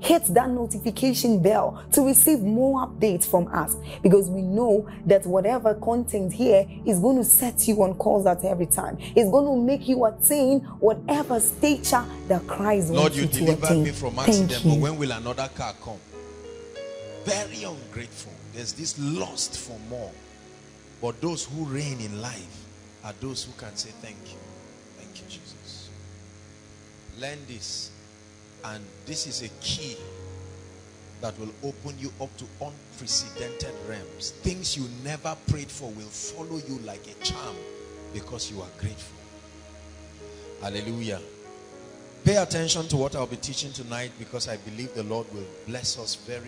Hit that notification bell to receive more updates from us, because we know that whatever content here is going to set you on course at every time. It's going to make you attain whatever stature that Christ wants you to attain. Lord, you delivered me from accident, but when will another car come? Very ungrateful. There's this lust for more. But those who reign in life are those who can say thank you. Thank you, Jesus. Learn this. And this is a key that will open you up to unprecedented realms. Things you never prayed for will follow you like a charm because you are grateful. Hallelujah. Pay attention to what I'll be teaching tonight, because I believe the Lord will bless us very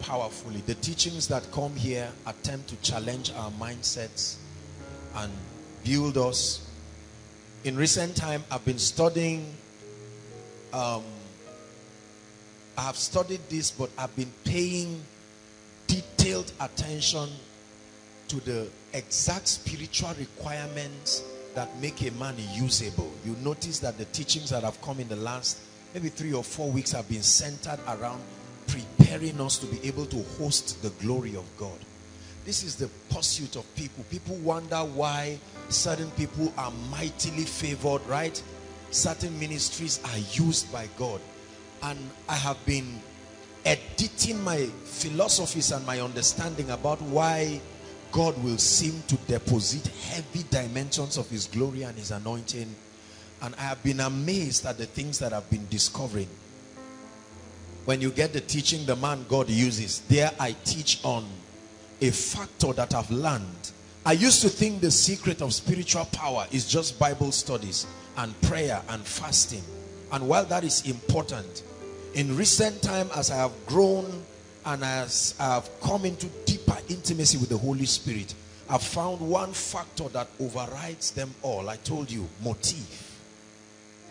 powerfully. The teachings that come here attempt to challenge our mindsets and build us. In recent time, I've been studying, I have studied this, but I've been paying detailed attention to the exact spiritual requirements that make a man usable. You notice that the teachings that have come in the last maybe 3 or 4 weeks have been centered around preparing us to be able to host the glory of God. This is the pursuit of people. People wonder why certain people are mightily favored, right? Certain ministries are used by God. And I have been editing my philosophies and my understanding about why God will seem to deposit heavy dimensions of his glory and his anointing. And I have been amazed at the things that I've been discovering. When you get the teaching, The Man God Uses, there I teach on a factor that I've learned. I used to think the secret of spiritual power is just Bible studies and prayer and fasting. And while that is important, in recent time, as I have grown and as I have come into deeper intimacy with the Holy Spirit, I've found one factor that overrides them all. I told you, motive.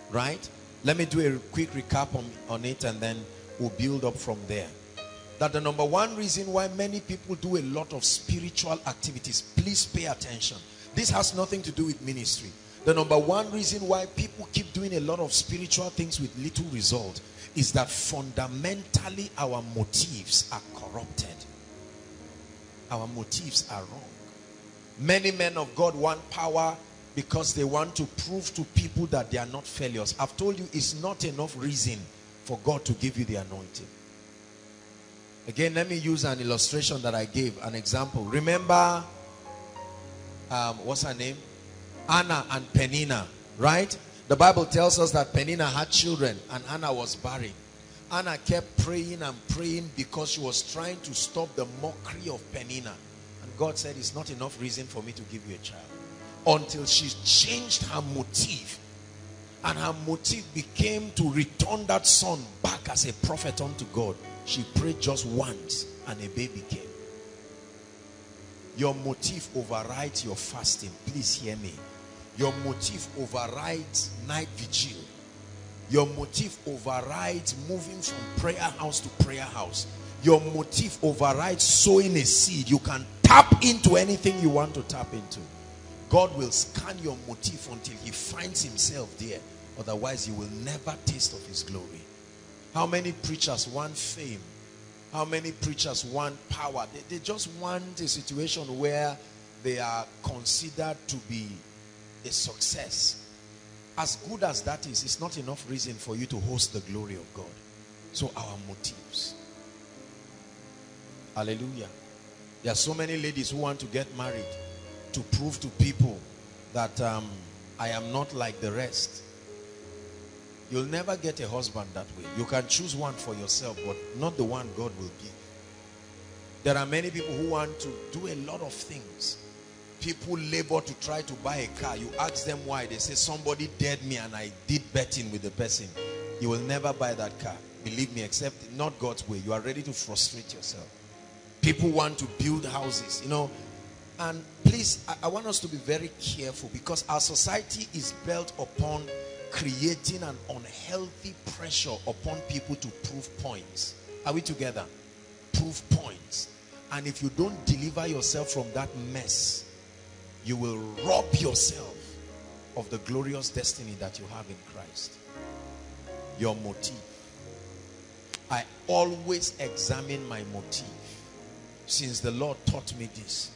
Right? Let me do a quick recap on it, and then we'll build up from there. That the number one reason why many people do a lot of spiritual activities, please pay attention. This has nothing to do with ministry. The number one reason why people keep doing a lot of spiritual things with little result is that fundamentally our motives are corrupted. Our motives are wrong. Many men of God want power because they want to prove to people that they are not failures. I've told you, it's not enough reason for God to give you the anointing. Again, let me use an illustration that I gave, an example. Remember, what's her name? Anna and Penina, right? The Bible tells us that Penina had children and Anna was barren. Anna kept praying and praying because she was trying to stop the mockery of Penina. And God said, it's not enough reason for me to give you a child. Until she changed her motive. And her motive became to return that son back as a prophet unto God. She prayed just once and a baby came. Your motive overrides your fasting. Please hear me. Your motive overrides night vigil. Your motive overrides moving from prayer house to prayer house. Your motive overrides sowing a seed. You can tap into anything you want to tap into. God will scan your motive until he finds himself there. Otherwise, you will never taste of his glory. How many preachers want fame? How many preachers want power? They just want a situation where they are considered to be a success. As good as that is, it's not enough reason for you to host the glory of God. So our motives. Hallelujah. There are so many ladies who want to get married to prove to people that I am not like the rest. You'll never get a husband that way. You can choose one for yourself, but not the one God will give. There are many people who want to do a lot of things. People labor to try to buy a car. You ask them why, they say somebody dared me and I did betting with the person. You will never buy that car. Believe me, except not God's way. You are ready to frustrate yourself. People want to build houses, you know. And please, I want us to be very careful, because our society is built upon creating an unhealthy pressure upon people to prove points. Are we together? Prove points. And if you don't deliver yourself from that mess, you will rob yourself of the glorious destiny that you have in Christ. Your motive. I always examine my motive. Since the Lord taught me this,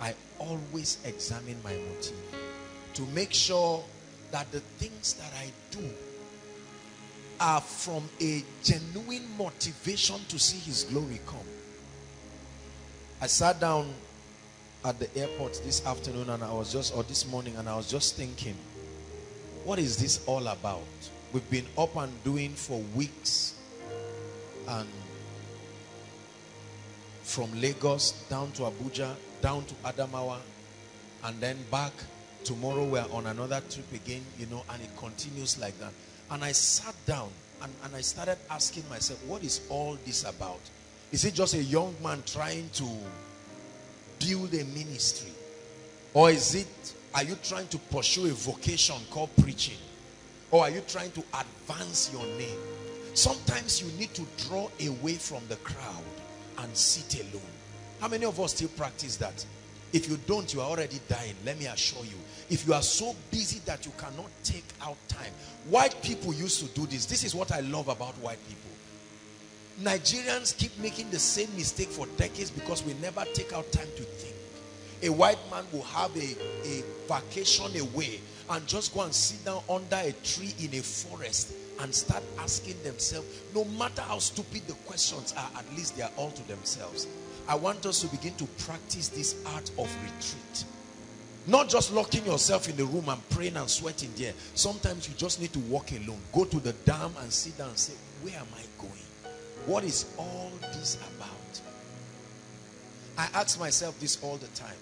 I always examine my motive to make sure that the things that I do are from a genuine motivation to see His glory come. I sat down at the airport this afternoon and I was just, or this morning, and I was just thinking, what is this all about? We've been up and doing for weeks, and from Lagos down to Abuja, down to Adamawa, and then back. Tomorrow we're on another trip again, you know, and it continues like that. And I sat down and I started asking myself, what is all this about? Is it just a young man trying to build a ministry? Or is it, are you trying to pursue a vocation called preaching? Or are you trying to advance your name? Sometimes you need to draw away from the crowd and sit alone. How many of us still practice that? If you don't, you are already dying, let me assure you. If you are so busy that you cannot take out time. White people used to do this. This is what I love about white people. Nigerians keep making the same mistake for decades because we never take out time to think. A white man will have a vacation away and just go and sit down under a tree in a forest and start asking themselves, no matter how stupid the questions are, at least they are all to themselves. I want us to begin to practice this art of retreat. Not just locking yourself in the room and praying and sweating there. Sometimes you just need to walk alone. Go to the dam and sit down and say, where am I going? What is all this about? I ask myself this all the time.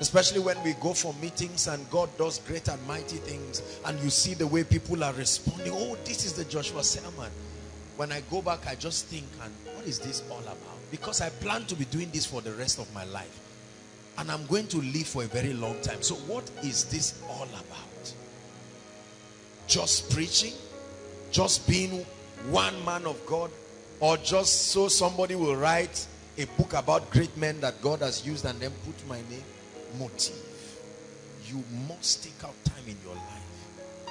Especially when we go for meetings and God does great and mighty things, and you see the way people are responding. Oh, this is the Joshua Selman. When I go back, I just think, and what is this all about? Because I plan to be doing this for the rest of my life. And I'm going to live for a very long time. So what is this all about? Just preaching? Just being one man of God? Or just so somebody will write a book about great men that God has used and then put my name? Motive. You must take out time in your life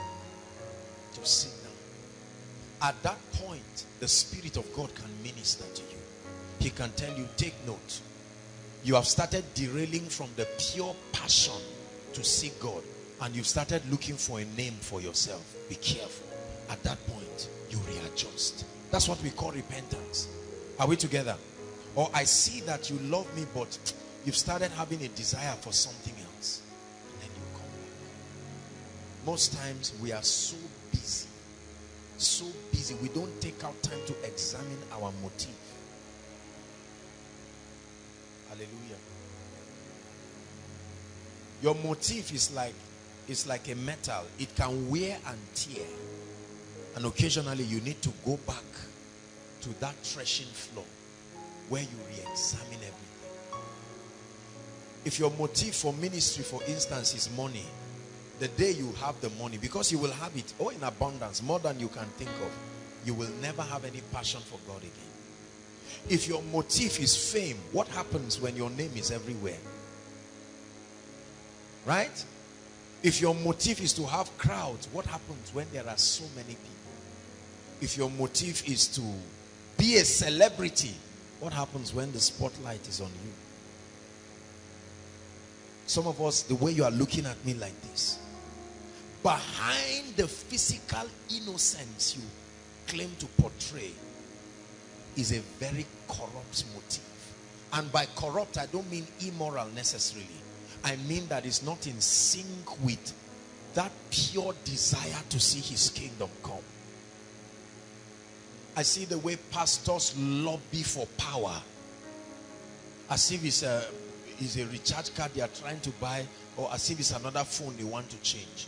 to sit down. At that point, the Spirit of God can minister to you. He can tell you, take note. You have started derailing from the pure passion to seek God, and you've started looking for a name for yourself. Be careful. At that point, you readjust. That's what we call repentance. Are we together? Or I see that you love me, but you've started having a desire for something else. And then you come back. Most times we are so busy, we don't take out time to examine our motive. Hallelujah. Your motive is like a metal. It can wear and tear. And occasionally you need to go back to that threshing floor where you re-examine everything. If your motive for ministry, for instance, is money, the day you have the money, because you will have it, oh, in abundance, more than you can think of, you will never have any passion for God again. If your motive is fame, what happens when your name is everywhere? Right? If your motive is to have crowds, what happens when there are so many people? If your motive is to be a celebrity, what happens when the spotlight is on you? Some of us, the way you are looking at me like this, behind the physical innocence you claim to portray is a very corrupt motive. And by corrupt, I don't mean immoral necessarily. I mean that it's not in sync with that pure desire to see his kingdom come. I see the way pastors lobby for power, as if it's a recharge card they are trying to buy, or as if it's another phone they want to change.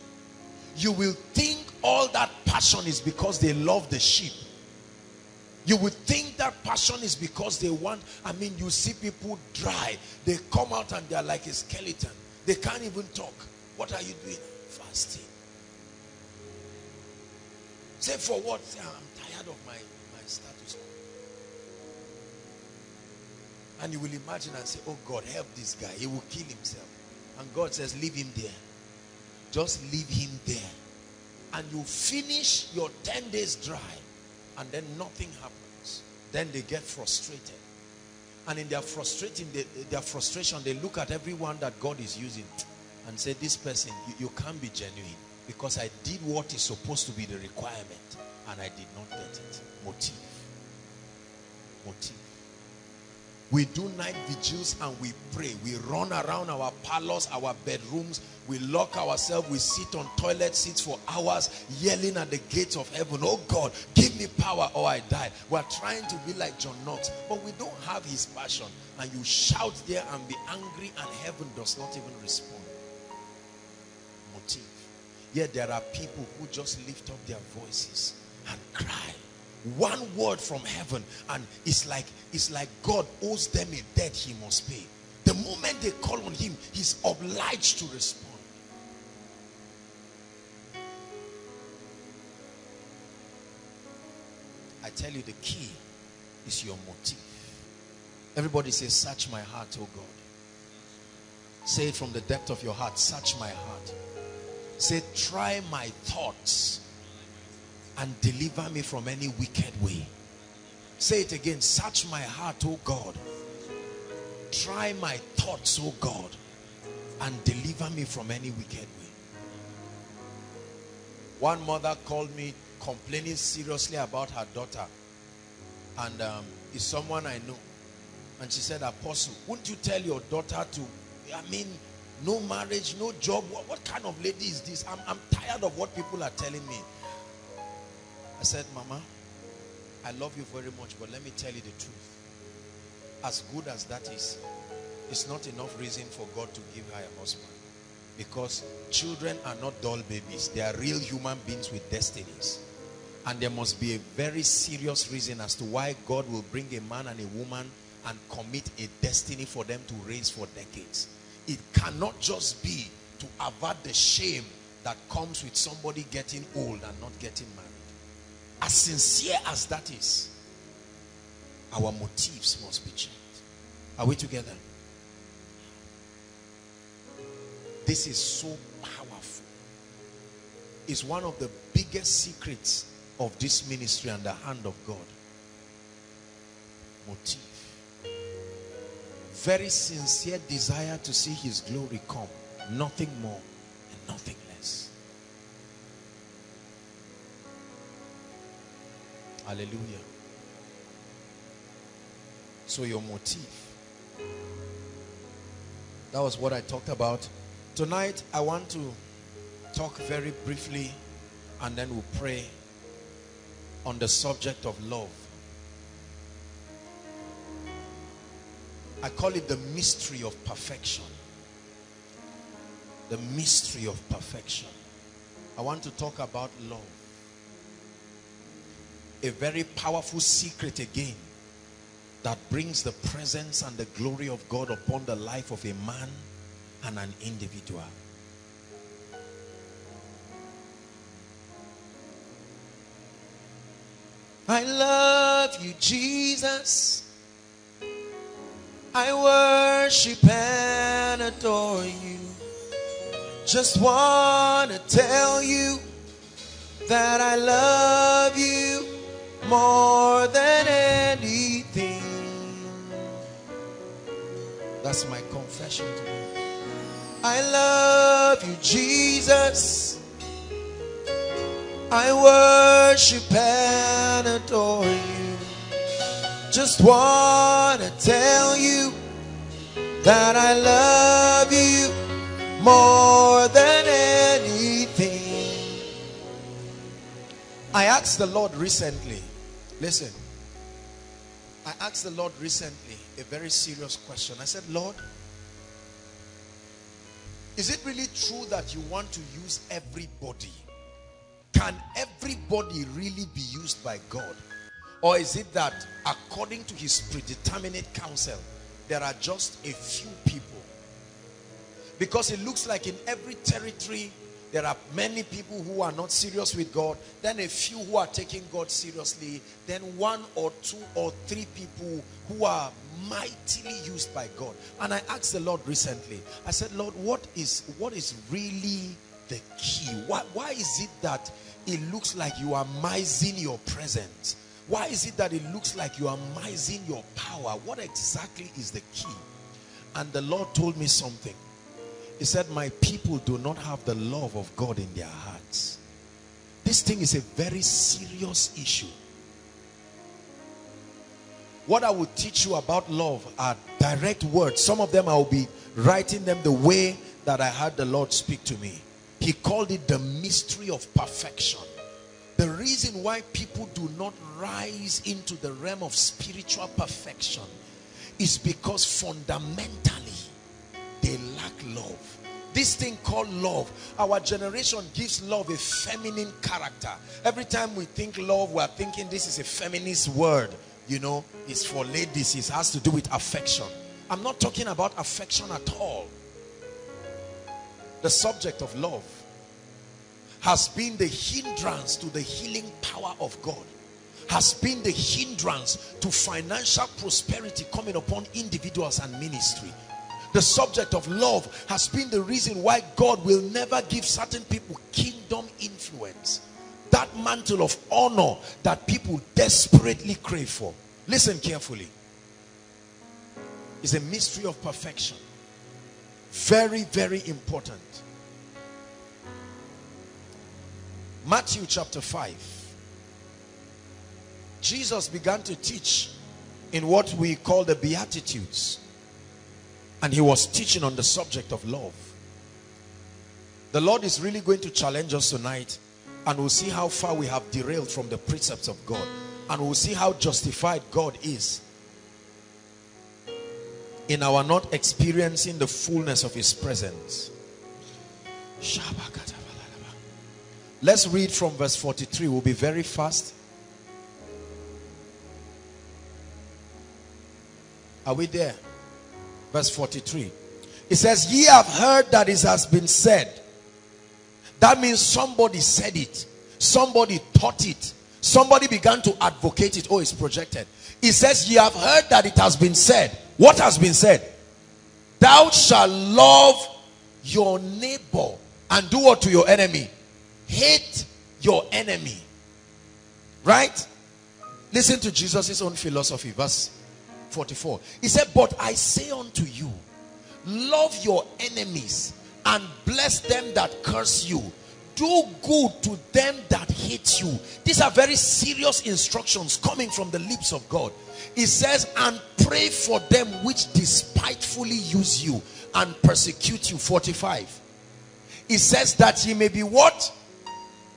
You will think all that passion is because they love the sheep. You would think that passion is because they want, I mean, you see people dry. They come out and they're like a skeleton. They can't even talk. What are you doing? Fasting. Say, for what? Say, I'm tired of my status quo. And you will imagine and say, oh God, help this guy. He will kill himself. And God says, leave him there. Just leave him there. And you finish your 10 days dry. And then nothing happens. Then they get frustrated. And in their frustration, they look at everyone that God is using and say, this person, you can't be genuine, because I did what is supposed to be the requirement and I did not get it. Motive. Motive. We do night vigils and we pray. We run around our parlors, our bedrooms. We lock ourselves. We sit on toilet seats for hours, yelling at the gates of heaven, oh God, give me power or I die. We're trying to be like John Knox, but we don't have his passion. And you shout there and be angry and heaven does not even respond. Motive. Yet there are people who just lift up their voices and cry. One word from heaven and it's like God owes them a debt he must pay. The moment they call on him, he's obliged to respond. I tell you, the key is your motive. Everybody say, search my heart, oh God. Say it from the depth of your heart, search my heart. Say, try my thoughts and deliver me from any wicked way. Say it again. Search my heart, O God. Try my thoughts, O God, and deliver me from any wicked way. One mother called me complaining seriously about her daughter. And it's someone I know. And she said, Apostle, wouldn't you tell your daughter to, no marriage, no job. What kind of lady is this? I'm tired of what people are telling me. I said, Mama, I love you very much, but let me tell you the truth. As good as that is, it's not enough reason for God to give her a husband. Because children are not doll babies. They are real human beings with destinies. And there must be a very serious reason as to why God will bring a man and a woman and commit a destiny for them to raise for decades. It cannot just be to avert the shame that comes with somebody getting old and not getting married. As sincere as that is, our motives must be checked. Are we together? This is so powerful. It's one of the biggest secrets of this ministry and the hand of God. Motive. Very sincere desire to see his glory come. Nothing more and nothing less. Hallelujah. So your motive. That was what I talked about. Tonight, I want to talk very briefly and then we'll pray on the subject of love. I call it the mystery of perfection. The mystery of perfection. I want to talk about love. A very powerful secret again that brings the presence and the glory of God upon the life of a man and an individual. I love you, Jesus. I worship and adore you. Just want to tell you that I love you more than anything. That's my confession to you. I love you, Jesus. I worship and adore you. Just want to tell you that I love you more than anything. I asked the Lord recently, listen, I asked the Lord recently a very serious question. I said, Lord, is it really true that you want to use everybody? Can everybody really be used by God? Or is it that according to his predeterminate counsel, there are just a few people? Because it looks like in every territory, there are many people who are not serious with God, then a few who are taking God seriously, then one or two or three people who are mightily used by God. And I asked the Lord recently, I said, Lord, what is really the key? Why is it that it looks like you are mising your presence? Why is it that it looks like you are mising your power? What exactly is the key? And the Lord told me something. He said, my people do not have the love of God in their hearts. This thing is a very serious issue. What I will teach you about love are direct words. Some of them I will be writing them the way that I heard the Lord speak to me. He called it the mystery of perfection. The reason why people do not rise into the realm of spiritual perfection is because fundamentally, they lack love. This thing called love. Our generation gives love a feminine character. Every time we think love, we are thinking this is a feminist word. You know, it's for ladies. It has to do with affection. I'm not talking about affection at all. The subject of love has been the hindrance to the healing power of God. Has been the hindrance to financial prosperity coming upon individuals and ministry. The subject of love has been the reason why God will never give certain people kingdom influence. That mantle of honor that people desperately crave for. Listen carefully. It's a mystery of perfection. Very, very important. Matthew chapter 5. Jesus began to teach in what we call the Beatitudes. And he was teaching on the subject of love. The Lord is really going to challenge us tonight. And we'll see how far we have derailed from the precepts of God. And we'll see how justified God is in our not experiencing the fullness of his presence. Let's read from verse 43. We'll be very fast. Are we there? Verse 43. It says, ye have heard that it has been said. That means somebody said it. Somebody taught it. Somebody began to advocate it. Oh, it's projected. It says, ye have heard that it has been said. What has been said? Thou shalt love your neighbor and do what to your enemy? Hate your enemy. Right? Listen to Jesus' own philosophy. Verse 44. He said, but I say unto you, love your enemies and bless them that curse you. Do good to them that hate you. These are very serious instructions coming from the lips of God. He says, and pray for them which despitefully use you and persecute you. 45. He says that ye may be what?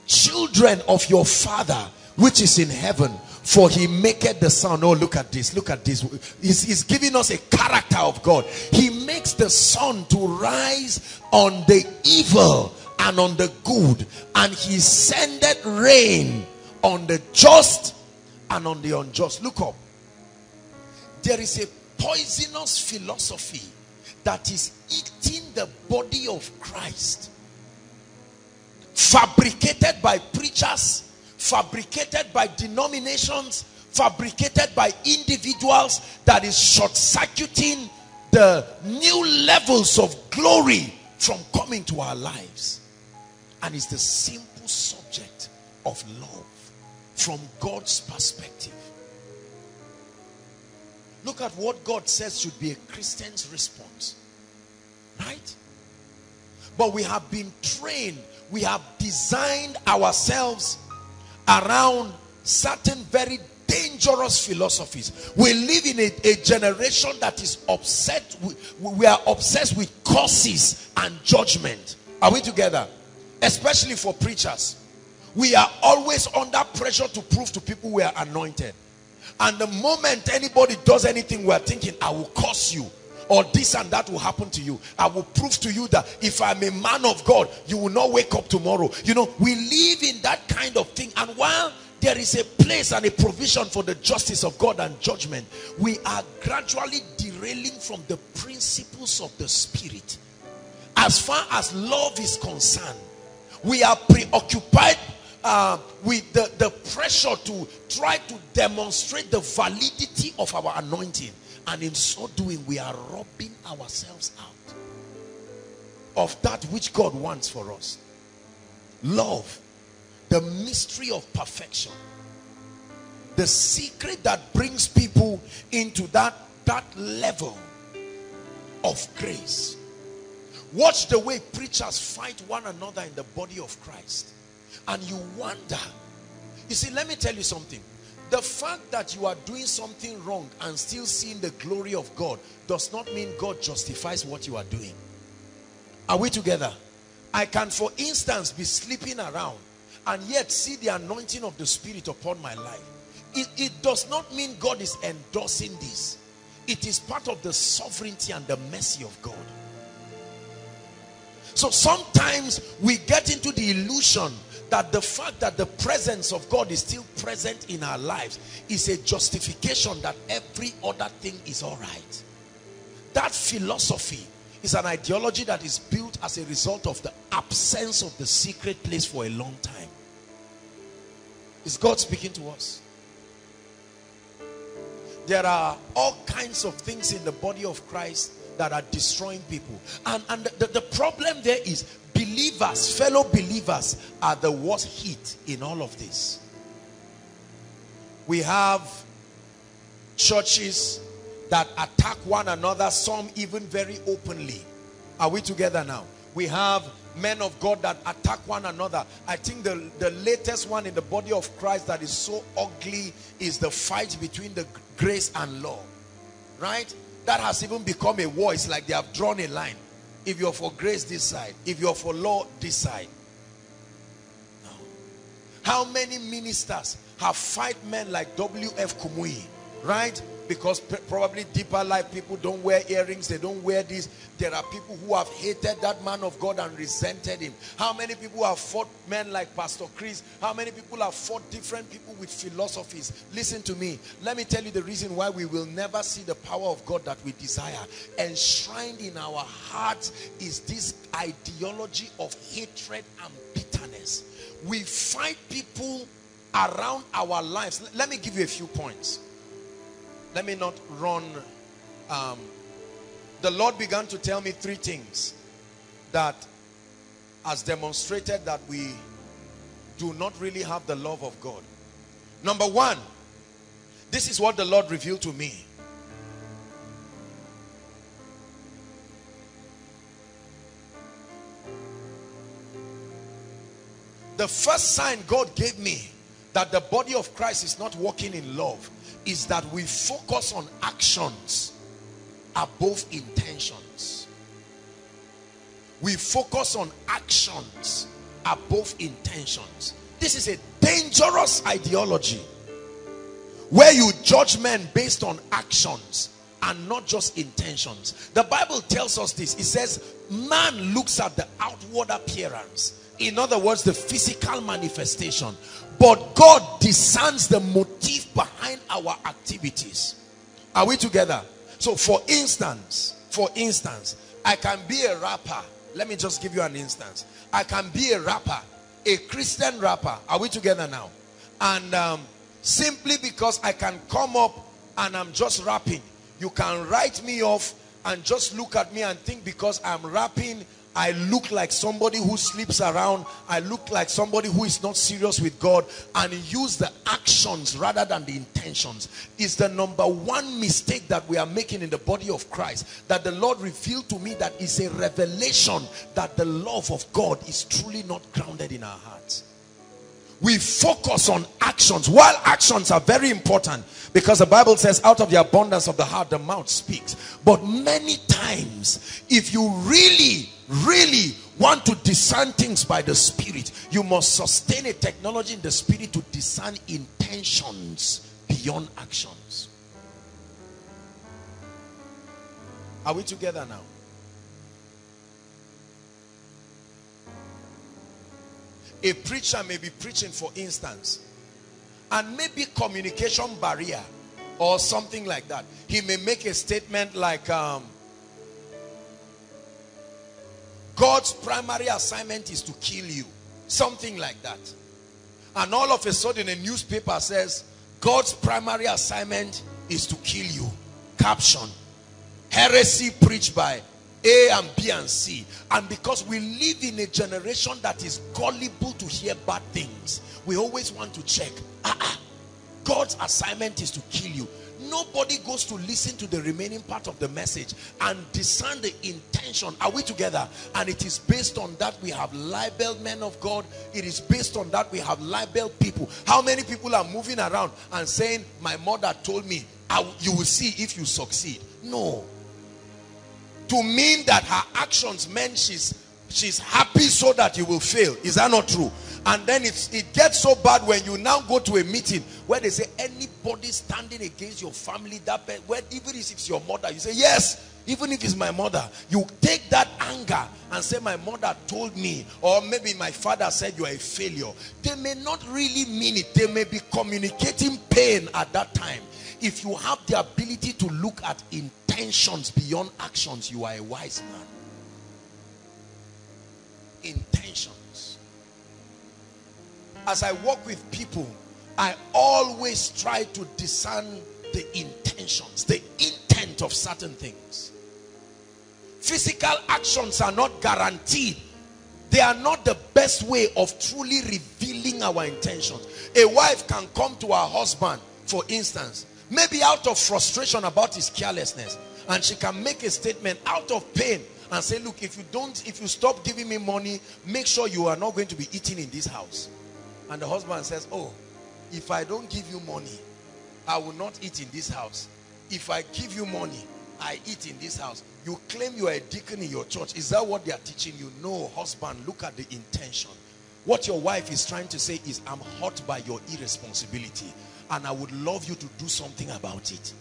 Children of your Father which is in heaven. For he maketh the sun. Oh, look at this. Look at this. He's giving us a character of God. He makes the sun to rise on the evil and on the good. And he sendeth rain on the just and on the unjust. Look up. There is a poisonous philosophy that is eating the body of Christ. Fabricated by preachers. Fabricated by denominations, fabricated by individuals, that is short-circuiting the new levels of glory from coming to our lives. And it's the simple subject of love from God's perspective. Look at what God says should be a Christian's response. Right? But we have been trained, we have designed ourselves around certain very dangerous philosophies. We live in a generation that is obsessed with, we are obsessed with curses and judgment. Are we together? Especially for preachers. We are always under pressure to prove to people we are anointed. And the moment anybody does anything, we are thinking, I will curse you. Or this and that will happen to you. I will prove to you that if I'm a man of God, you will not wake up tomorrow. You know, we live in that kind of thing. And while there is a place and a provision for the justice of God and judgment, we are gradually derailing from the principles of the Spirit. As far as love is concerned, we are preoccupied with the pressure to try to demonstrate the validity of our anointing. And in so doing, we are robbing ourselves out of that which God wants for us. Love, the mystery of perfection, the secret that brings people into that level of grace. Watch the way preachers fight one another in the body of Christ. And you wonder. You see, let me tell you something. The fact that you are doing something wrong and still seeing the glory of God does not mean God justifies what you are doing. Are we together? I can, for instance, be sleeping around and yet see the anointing of the Spirit upon my life. It does not mean God is endorsing this. It is part of the sovereignty and the mercy of God. So sometimes we get into the illusion that the fact that the presence of God is still present in our lives is a justification that every other thing is all right. That philosophy is an ideology that is built as a result of the absence of the secret place for a long time. Is God speaking to us? There are all kinds of things in the body of Christ that are destroying people. And the problem there is believers, fellow believers, are the worst hit in all of this. We have churches that attack one another, some even very openly. Are we together now? We have men of God that attack one another. I think the latest one in the body of Christ that is so ugly is the fight between the grace and law. Right? That has even become a war. It's like they have drawn a line. If you're for grace, this side. If you're for law, this side. No. How many ministers have fight men like W.F. Kumuyi, right? Because probably deeper life people don't wear earrings. They don't wear this. There are people who have hated that man of God and resented him. How many people have fought men like Pastor Chris? How many people have fought different people with philosophies? Listen to me. Let me tell you the reason why we will never see the power of God that we desire. Enshrined in our hearts is this ideology of hatred and bitterness. We fight people around our lives. Let me give you a few points. Let me not run. The Lord began to tell me three things that has demonstrated that we do not really have the love of God. Number one, this is what the Lord revealed to me. The first sign God gave me that the body of Christ is not walking in love is that we focus on actions above intentions. We focus on actions above intentions. This is a dangerous ideology where you judge men based on actions and not just intentions. The Bible tells us this. It says, man looks at the outward appearance. In other words, the physical manifestation. But God discerns the motive behind our activities. Are we together? So for instance, I can be a rapper. Let me just give you an instance. I can be a rapper, a Christian rapper. Are we together now? And simply because I can come up and I'm just rapping, you can write me off and just look at me and think because I'm rapping, I look like somebody who sleeps around. I look like somebody who is not serious with God. And use the actions rather than the intentions. It's the number one mistake that we are making in the body of Christ. That the Lord revealed to me that is a revelation that the love of God is truly not grounded in our hearts. we focus on actions, while actions are very important, because the Bible says out of the abundance of the heart the mouth speaks. But many times, if you really want to discern things by the Spirit, you must sustain a technology in the Spirit to discern intentions beyond actions. Are we together now? A preacher may be preaching, for instance, and maybe communication barrier or something like that. He may make a statement like, God's primary assignment is to kill you. Something like that. And all of a sudden a newspaper says, God's primary assignment is to kill you. Caption: heresy preached by A and B and C. And because we live in a generation that is gullible to hear bad things, we always want to check. God's assignment is to kill you. Nobody goes to listen to the remaining part of the message and discern the intention. Are we together? And it is based on that we have libeled men of God. It is based on that we have libeled people. How many people are moving around and saying, my mother told me, you will see if you succeed? No. To mean that her actions meant she's happy so that you will fail. Is that not true? And then it gets so bad when you now go to a meeting where they say, anybody standing against your family, even if it's your mother, you say, yes, even if it's my mother. You take that anger and say, my mother told me, or maybe my father said, you are a failure. They may not really mean it. They may be communicating pain at that time. If you have the ability to look at intentions beyond actions, you are a wise man. Intentions. As I work with people, I always try to discern the intentions, the intent of certain things. Physical actions are not guaranteed. They are not the best way of truly revealing our intentions. A wife can come to her husband, for instance, maybe out of frustration about his carelessness, and she can make a statement out of pain and say, look, if you stop giving me money, make sure you are not going to be eating in this house. And the husband says, oh, if I don't give you money, I will not eat in this house. If I give you money, I eat in this house. You claim you are a deacon in your church. Is that what they are teaching you? No, husband, look at the intention. What your wife is trying to say is, I'm hurt by your irresponsibility, and I would love you to do something about it.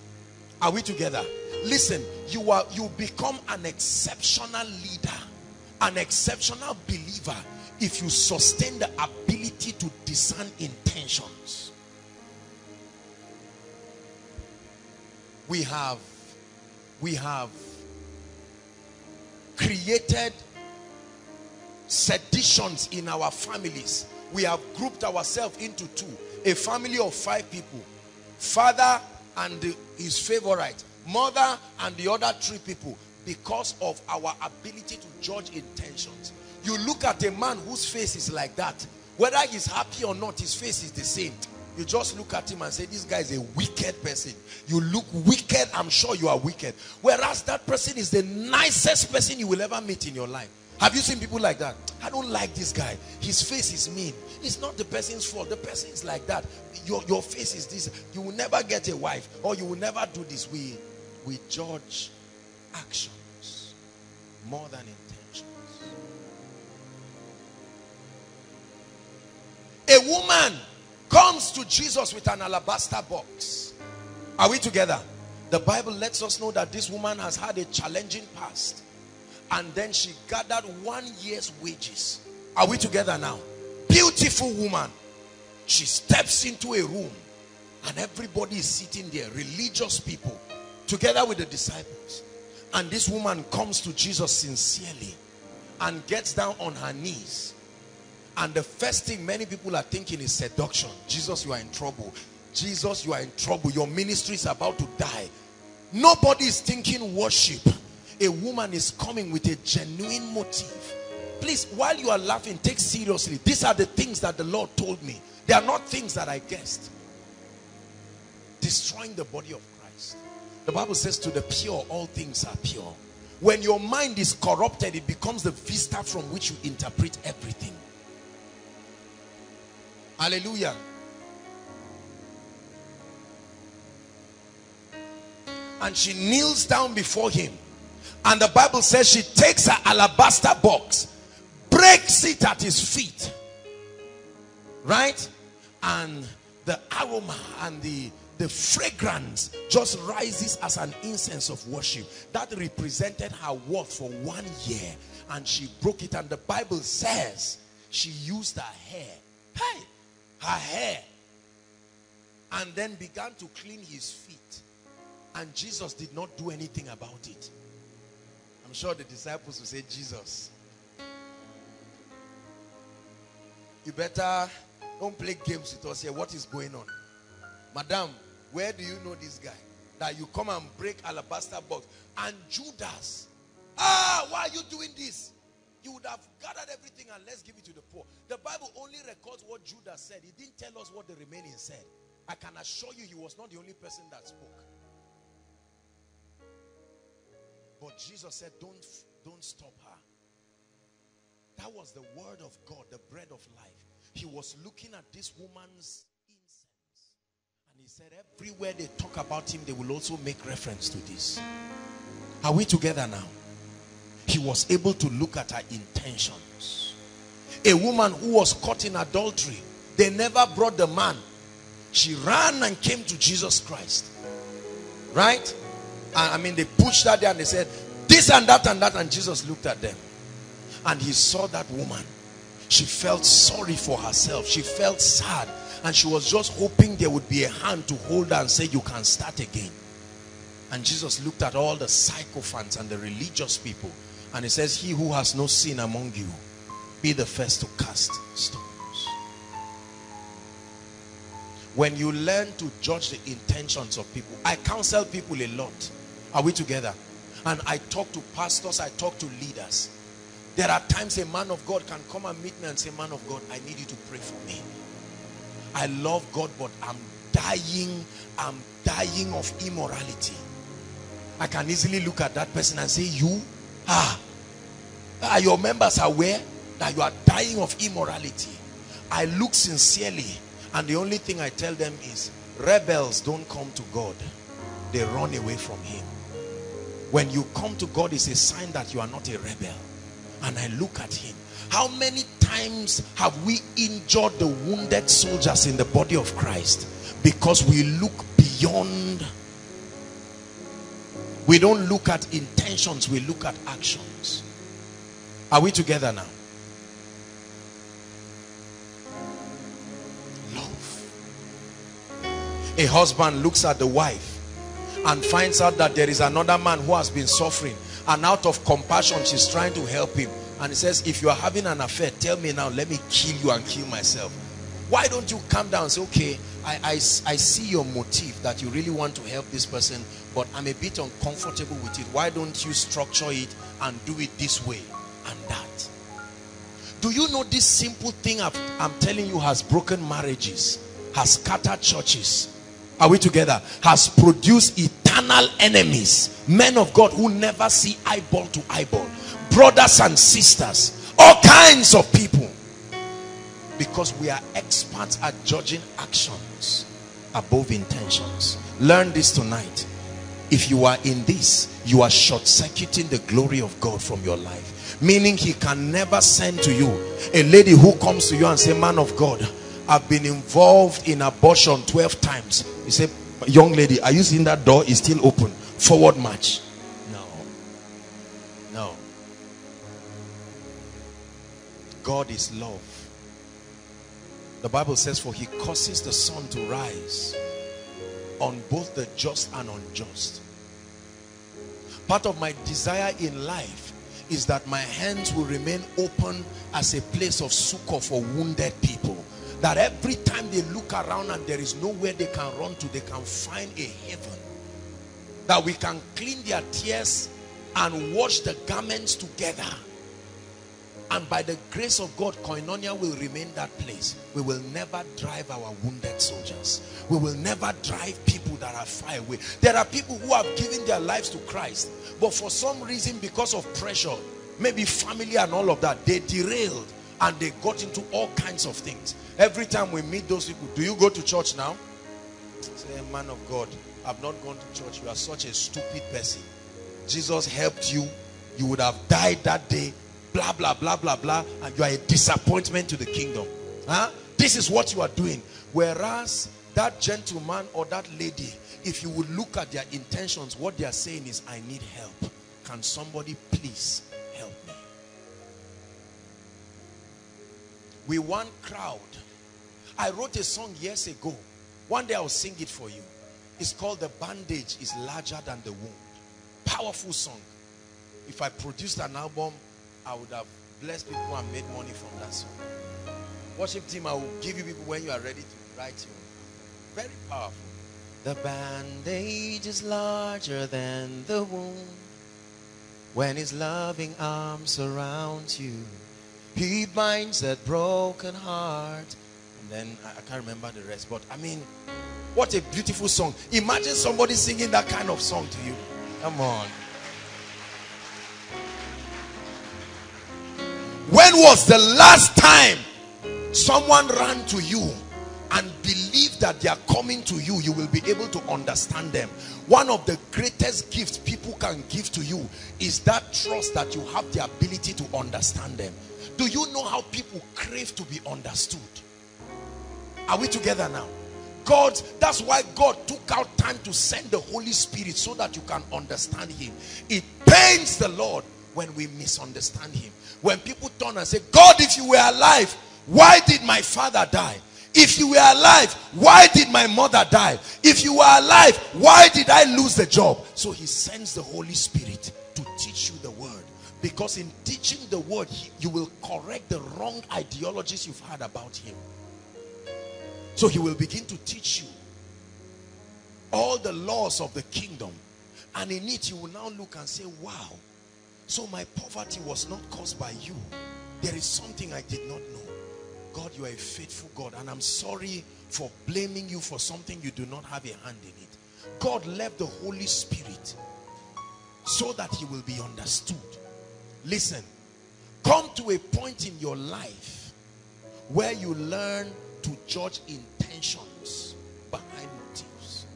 Are we together? Listen, you become an exceptional leader, an exceptional believer, if you sustain the ability to discern intentions. We have created seditions in our families. We have grouped ourselves into two. A family of 5 people. Father and his favorite. Mother and the other 3 people. Because of our ability to judge intentions. You look at a man whose face is like that. Whether he's happy or not, his face is the same. You just look at him and say, this guy is a wicked person. You look wicked, I'm sure you are wicked. Whereas that person is the nicest person you will ever meet in your life. Have you seen people like that? I don't like this guy. His face is mean. It's not the person's fault. The person is like that. Your face is this. You will never get a wife, or you will never do this. We judge actions more than intentions. A woman comes to Jesus with an alabaster box. Are we together? The Bible lets us know that this woman has had a challenging past. And then she gathered 1 year's wages. Are we together now? Beautiful woman. She steps into a room, and everybody is sitting there, religious people, together with the disciples. And this woman comes to Jesus sincerely and gets down on her knees. And the first thing many people are thinking is seduction. Jesus, you are in trouble. Jesus, you are in trouble. Your ministry is about to die. Nobody is thinking worship. A woman is coming with a genuine motive. Please, while you are laughing, take seriously. These are the things that the Lord told me. They are not things that I guessed. Destroying the body of Christ. The Bible says to the pure, all things are pure. When your mind is corrupted, it becomes the vista from which you interpret everything. Hallelujah. And she kneels down before him. And the Bible says she takes her alabaster box, breaks it at his feet. Right? And the aroma and the fragrance just rises as an incense of worship. That represented her worth for 1 year. And she broke it. And the Bible says she used her hair. Hey! Her hair. And then began to clean his feet. And Jesus did not do anything about it. I'm sure the disciples will say, Jesus, you better don't play games with us here. What is going on? Madam, where do you know this guy? That you come and break alabaster box. And Judas, why are you doing this? You would have gathered everything and let's give it to the poor. The Bible only records what Judas said. It didn't tell us what the remaining said. I can assure you, he was not the only person that spoke. But Jesus said, don't stop her. That was the word of God, the bread of life. He was looking at this woman's incense. And he said, everywhere they talk about him, they will also make reference to this. Are we together now? He was able to look at her intentions. A woman who was caught in adultery. They never brought the man. She ran and came to Jesus Christ. Right? I mean, they pushed her there and they said, this and that and that. And Jesus looked at them. And he saw that woman. She felt sorry for herself. She felt sad. And she was just hoping there would be a hand to hold her and say, you can start again. And Jesus looked at all the sycophants and the religious people. And he says, he who has no sin among you, be the first to cast stones. When you learn to judge the intentions of people, I counsel people a lot. Are we together? And I talk to pastors, I talk to leaders. There are times a man of God can come and meet me and say, man of God, I need you to pray for me. I love God, but I'm dying of immorality. I can easily look at that person and say, are your members aware that you are dying of immorality? I look sincerely, and the only thing I tell them is, rebels don't come to God. They run away from him. When you come to God, it's a sign that you are not a rebel. And I look at him. How many times have we injured the wounded soldiers in the body of Christ? Because we look beyond. We don't look at intentions, we look at actions. Are we together now? A husband looks at the wife and finds out that there is another man who has been suffering, and out of compassion she's trying to help him, and he says, if you are having an affair, tell me now, let me kill you and kill myself. Why don't you calm down and say, okay, I see your motive, that you really want to help this person, but I'm a bit uncomfortable with it. Why don't you structure it and do it this way and that? Do you know this simple thing I'm telling you has broken marriages, has scattered churches? Are we together? Has produced eternal enemies. Men of God who never see eyeball to eyeball. Brothers and sisters. All kinds of people. Because we are experts at judging actions above intentions. Learn this tonight. If you are in this, you are short-circuiting the glory of God from your life. Meaning he can never send to you a lady who comes to you and say, man of God, I've been involved in abortion 12 times. You say, young lady, are you seeing that door is still open? Forward march. No. God is love. The Bible says, for he causes the sun to rise on both the just and unjust. Part of my desire in life is that my hands will remain open as a place of succor for wounded people. That every time they look around and there is nowhere they can run to, they can find a heaven. That we can clean their tears and wash the garments together. And by the grace of God, Koinonia will remain that place. We will never drive our wounded soldiers. We will never drive people that are far away. There are people who have given their lives to Christ, but for some reason, because of pressure, maybe family and all of that, they derailed. and they got into all kinds of things. Every time we meet those people, do you go to church now? Say, man of God, I've not gone to church. You are such a stupid person. Jesus helped you. You would have died that day. Blah, blah, blah, blah, blah. And you are a disappointment to the kingdom. Huh? This is what you are doing. Whereas that gentleman or that lady, if you would look at their intentions, what they are saying is, I need help. Can somebody please help me? We want crowd. I wrote a song years ago. One day I'll sing it for you. It's called The Bandage is Larger Than the Wound. Powerful song. If I produced an album, I would have blessed people and made money from that song. Worship team, I will give you people when you are ready to write you. Very powerful. The bandage is larger than the wound. When his loving arms surround you, he binds that broken heart. And then I can't remember the rest, but I mean, what a beautiful song. Imagine somebody singing that kind of song to you. Come on. When was the last time someone ran to you and believed that they are coming to you? You will be able to understand them. One of the greatest gifts people can give to you is that trust that you have the ability to understand them. Do you know how people crave to be understood? Are we together now? God, that's why God took out time to send the Holy Spirit so that you can understand him. It pains the Lord when we misunderstand him. When people turn and say, God, if you were alive, why did my father die? If you were alive, why did my mother die? If you were alive, why did I lose the job? So he sends the Holy Spirit to teach you the word. Because in teaching the word, you will correct the wrong ideologies you've had about him. So he will begin to teach you all the laws of the kingdom. And in it, you will now look and say, wow, so my poverty was not caused by you. There is something I did not know. God, you are a faithful God, and I'm sorry for blaming you for something you do not have a hand in it. God left the Holy Spirit so that he will be understood. Listen, come to a point in your life where you learn to judge intentions behind motives.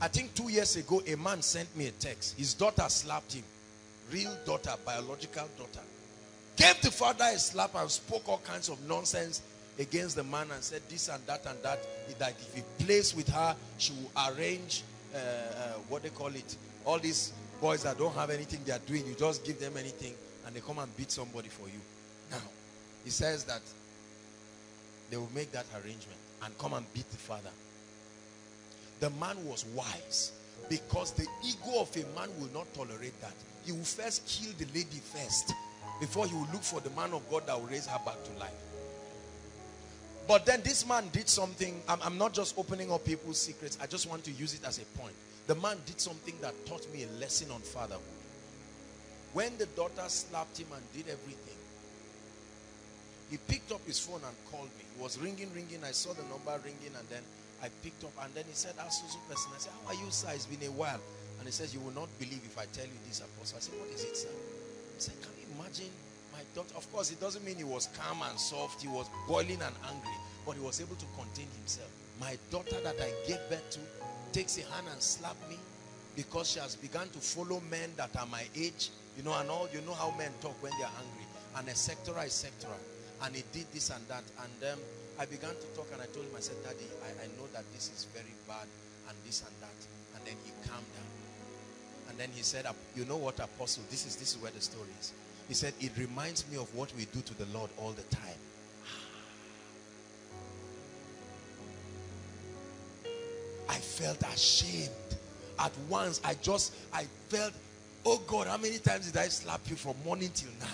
I think 2 years ago, a man sent me a text. His daughter slapped him. Real daughter, biological daughter. Gave the father a slap and spoke all kinds of nonsense against the man and said this and that, that if he plays with her, she will arrange, what they call it, all these boys that don't have anything they are doing, you just give them anything and they come and beat somebody for you. Now, he says that they will make that arrangement and come and beat the father. The man was wise because the ego of a man will not tolerate that. He will first kill the lady first before he will look for the man of God that will raise her back to life. But then this man did something. I'm not just opening up people's secrets. I just want to use it as a point. The man did something that taught me a lesson on fatherhood. When the daughter slapped him and did everything, he picked up his phone and called me. It was ringing. I saw the number ringing and then I picked up. And then he said, ask Susu person. I said, how are you, sir? It's been a while. And he says, you will not believe if I tell you this, Apostle. I said, what is it, sir? He said, can you imagine my daughter? Of course, it doesn't mean he was calm and soft. He was boiling and angry. But he was able to contain himself. My daughter that I gave birth to takes a hand and slapped me because she has begun to follow men that are my age. You know, and all, you know how men talk when they are angry. And etc. And he did this and that. And I began to talk and I told him, I said, Daddy, I know that this is very bad and this and that. And then he calmed down. And then he said, you know what, Apostle, this is where the story is. He said, it reminds me of what we do to the Lord all the time. I felt ashamed. At once, I felt, oh God, how many times did I slap you from morning till now?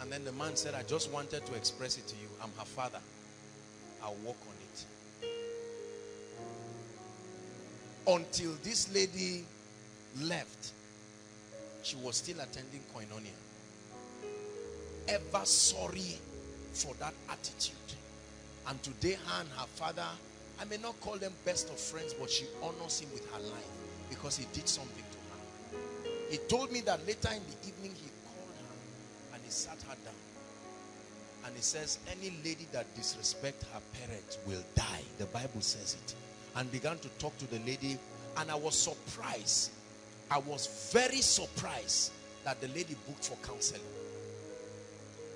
And then the man said, I just wanted to express it to you. I'm her father. I'll work on it. Until this lady left, she was still attending Koinonia. Ever sorry for that attitude. And today her and her father, I may not call them best of friends, but she honors him with her life. because he did something to her. He told me that later in the evening he called her and he sat her down. And he says, any lady that disrespects her parents will die. The Bible says it. And began to talk to the lady. And I was surprised. I was very surprised that the lady booked for counseling.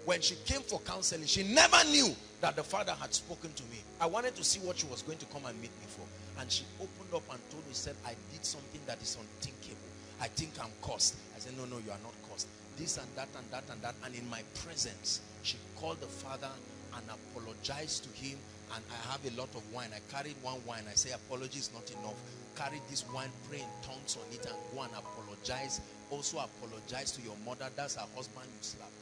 When she came for counseling, she never knew that the father had spoken to me. I wanted to see what she was going to come and meet me for. And she opened up and told me, said, I did something that is unthinkable. I think I'm cursed. I said, no, no, you are not cursed. This and that and that and that. And in my presence, she called the father and apologized to him. And I have a lot of wine. I carried one wine. I say, apology is not enough. Carry this wine, pray in tongues on it, and go and apologize. Also apologize to your mother. That's her husband you slapped.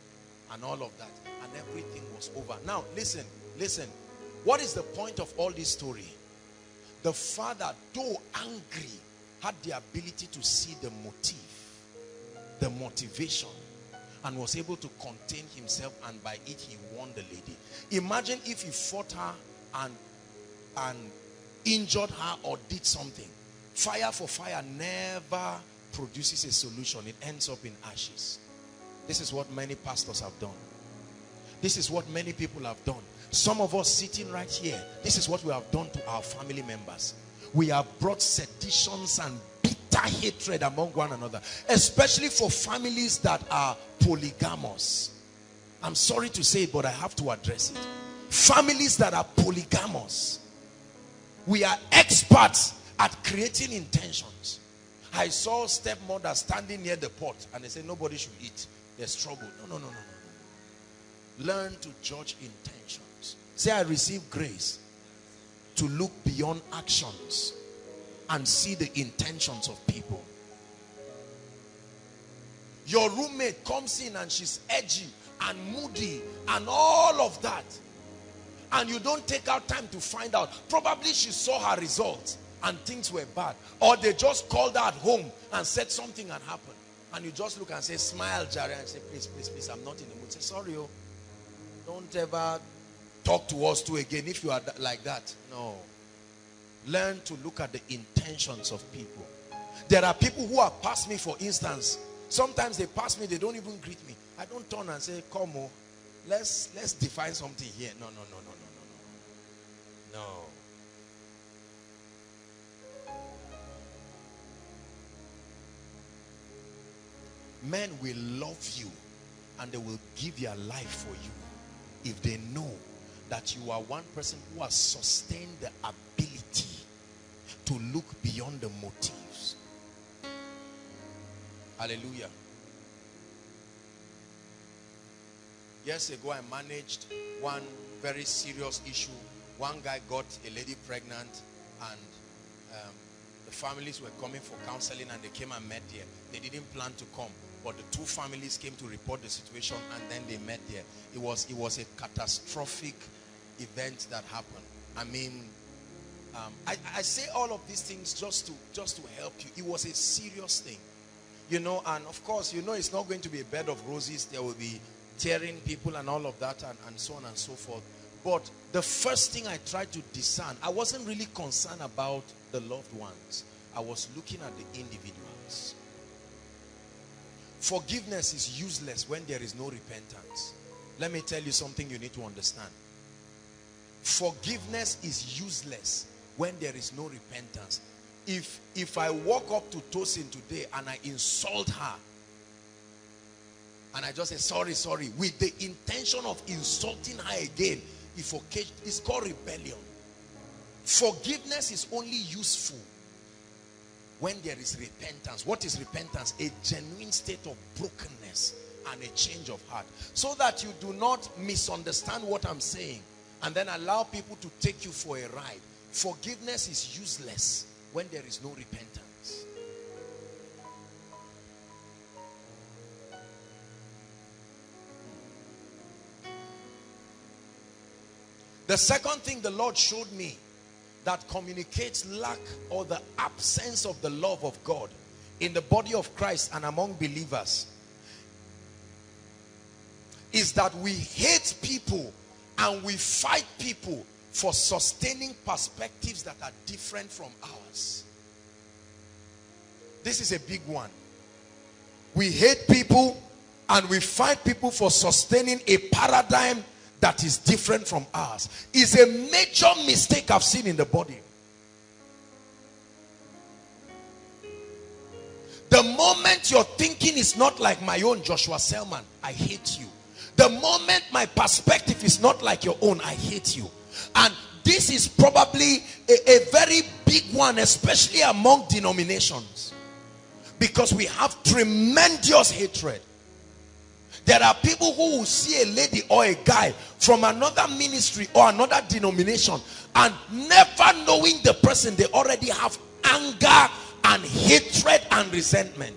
And all of that. And everything was over. Now, listen, listen. What is the point of all this story? The father, though angry, had the ability to see the motive, the motivation, and was able to contain himself, and by it he won the lady. Imagine if he fought her and injured her or did something. Fire for fire never produces a solution. It ends up in ashes. This is what many pastors have done. This is what many people have done. Some of us sitting right here, this is what we have done to our family members. We have brought seditions and bitter hatred among one another, especially for families that are polygamous. I'm sorry to say it, but I have to address it. Families that are polygamous. We are experts at creating intentions. I saw a stepmother standing near the pot and they said, nobody should eat. There's trouble. No, no, no, no. Learn to judge intentions. Say, I receive grace to look beyond actions and see the intentions of people. Your roommate comes in and she's edgy and moody and all of that. And you don't take out time to find out. Probably she saw her results and things were bad. Or they just called her at home and said something had happened. And you just look and say, smile, Jerry, and say, please, please, please, I'm not in the mood. Say, sorry, oh, don't ever talk to us too again if you are like that. No. Learn to look at the intentions of people. There are people who are past me, for instance. Sometimes they pass me, they don't even greet me. I don't turn and say, come, oh, let's define something here. No, no, no, no, no, no, no. No. Men will love you and they will give their life for you if they know that you are one person who has sustained the ability to look beyond the motives. Hallelujah. Years ago, I managed one very serious issue. One guy got a lady pregnant and the families were coming for counseling and they came and met there. They didn't plan to come. But the two families came to report the situation and then they met there. It was a catastrophic event that happened. I mean, I say all of these things just to help you. It was a serious thing. You know, and of course, you know, it's not going to be a bed of roses. There will be tearing people and all of that and so on and so forth. But the first thing I tried to discern, I wasn't really concerned about the loved ones. I was looking at the individuals. Forgiveness is useless when there is no repentance. Let me tell you something you need to understand. Forgiveness is useless when there is no repentance. If I walk up to Tosin today and I insult her, and I just say, sorry, sorry, with the intention of insulting her again, it's called rebellion. Forgiveness is only useful when there is repentance. What is repentance? A genuine state of brokenness and a change of heart. So that you do not misunderstand what I'm saying and then allow people to take you for a ride. Forgiveness is useless when there is no repentance. The second thing the Lord showed me that communicates lack or the absence of the love of God in the body of Christ and among believers is that we hate people and we fight people for sustaining perspectives that are different from ours. This is a big one. We hate people and we fight people for sustaining a paradigm that is different from ours. It's a major mistake I've seen in the body. The moment your thinking is not like my own, Joshua Selman, I hate you. The moment my perspective is not like your own, I hate you. And this is probably a very big one, especially among denominations, because we have tremendous hatred. There are people who will see a lady or a guy from another ministry or another denomination, and never knowing the person, they already have anger and hatred and resentment.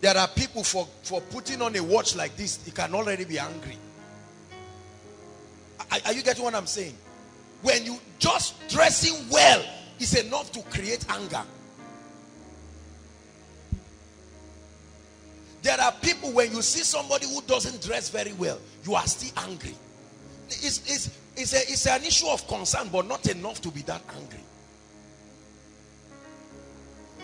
There are people for putting on a watch like this, you can already be angry. Are you getting what I'm saying? When you just dressing well is enough to create anger. There are people, when you see somebody who doesn't dress very well, you are still angry. It's an issue of concern, but not enough to be that angry.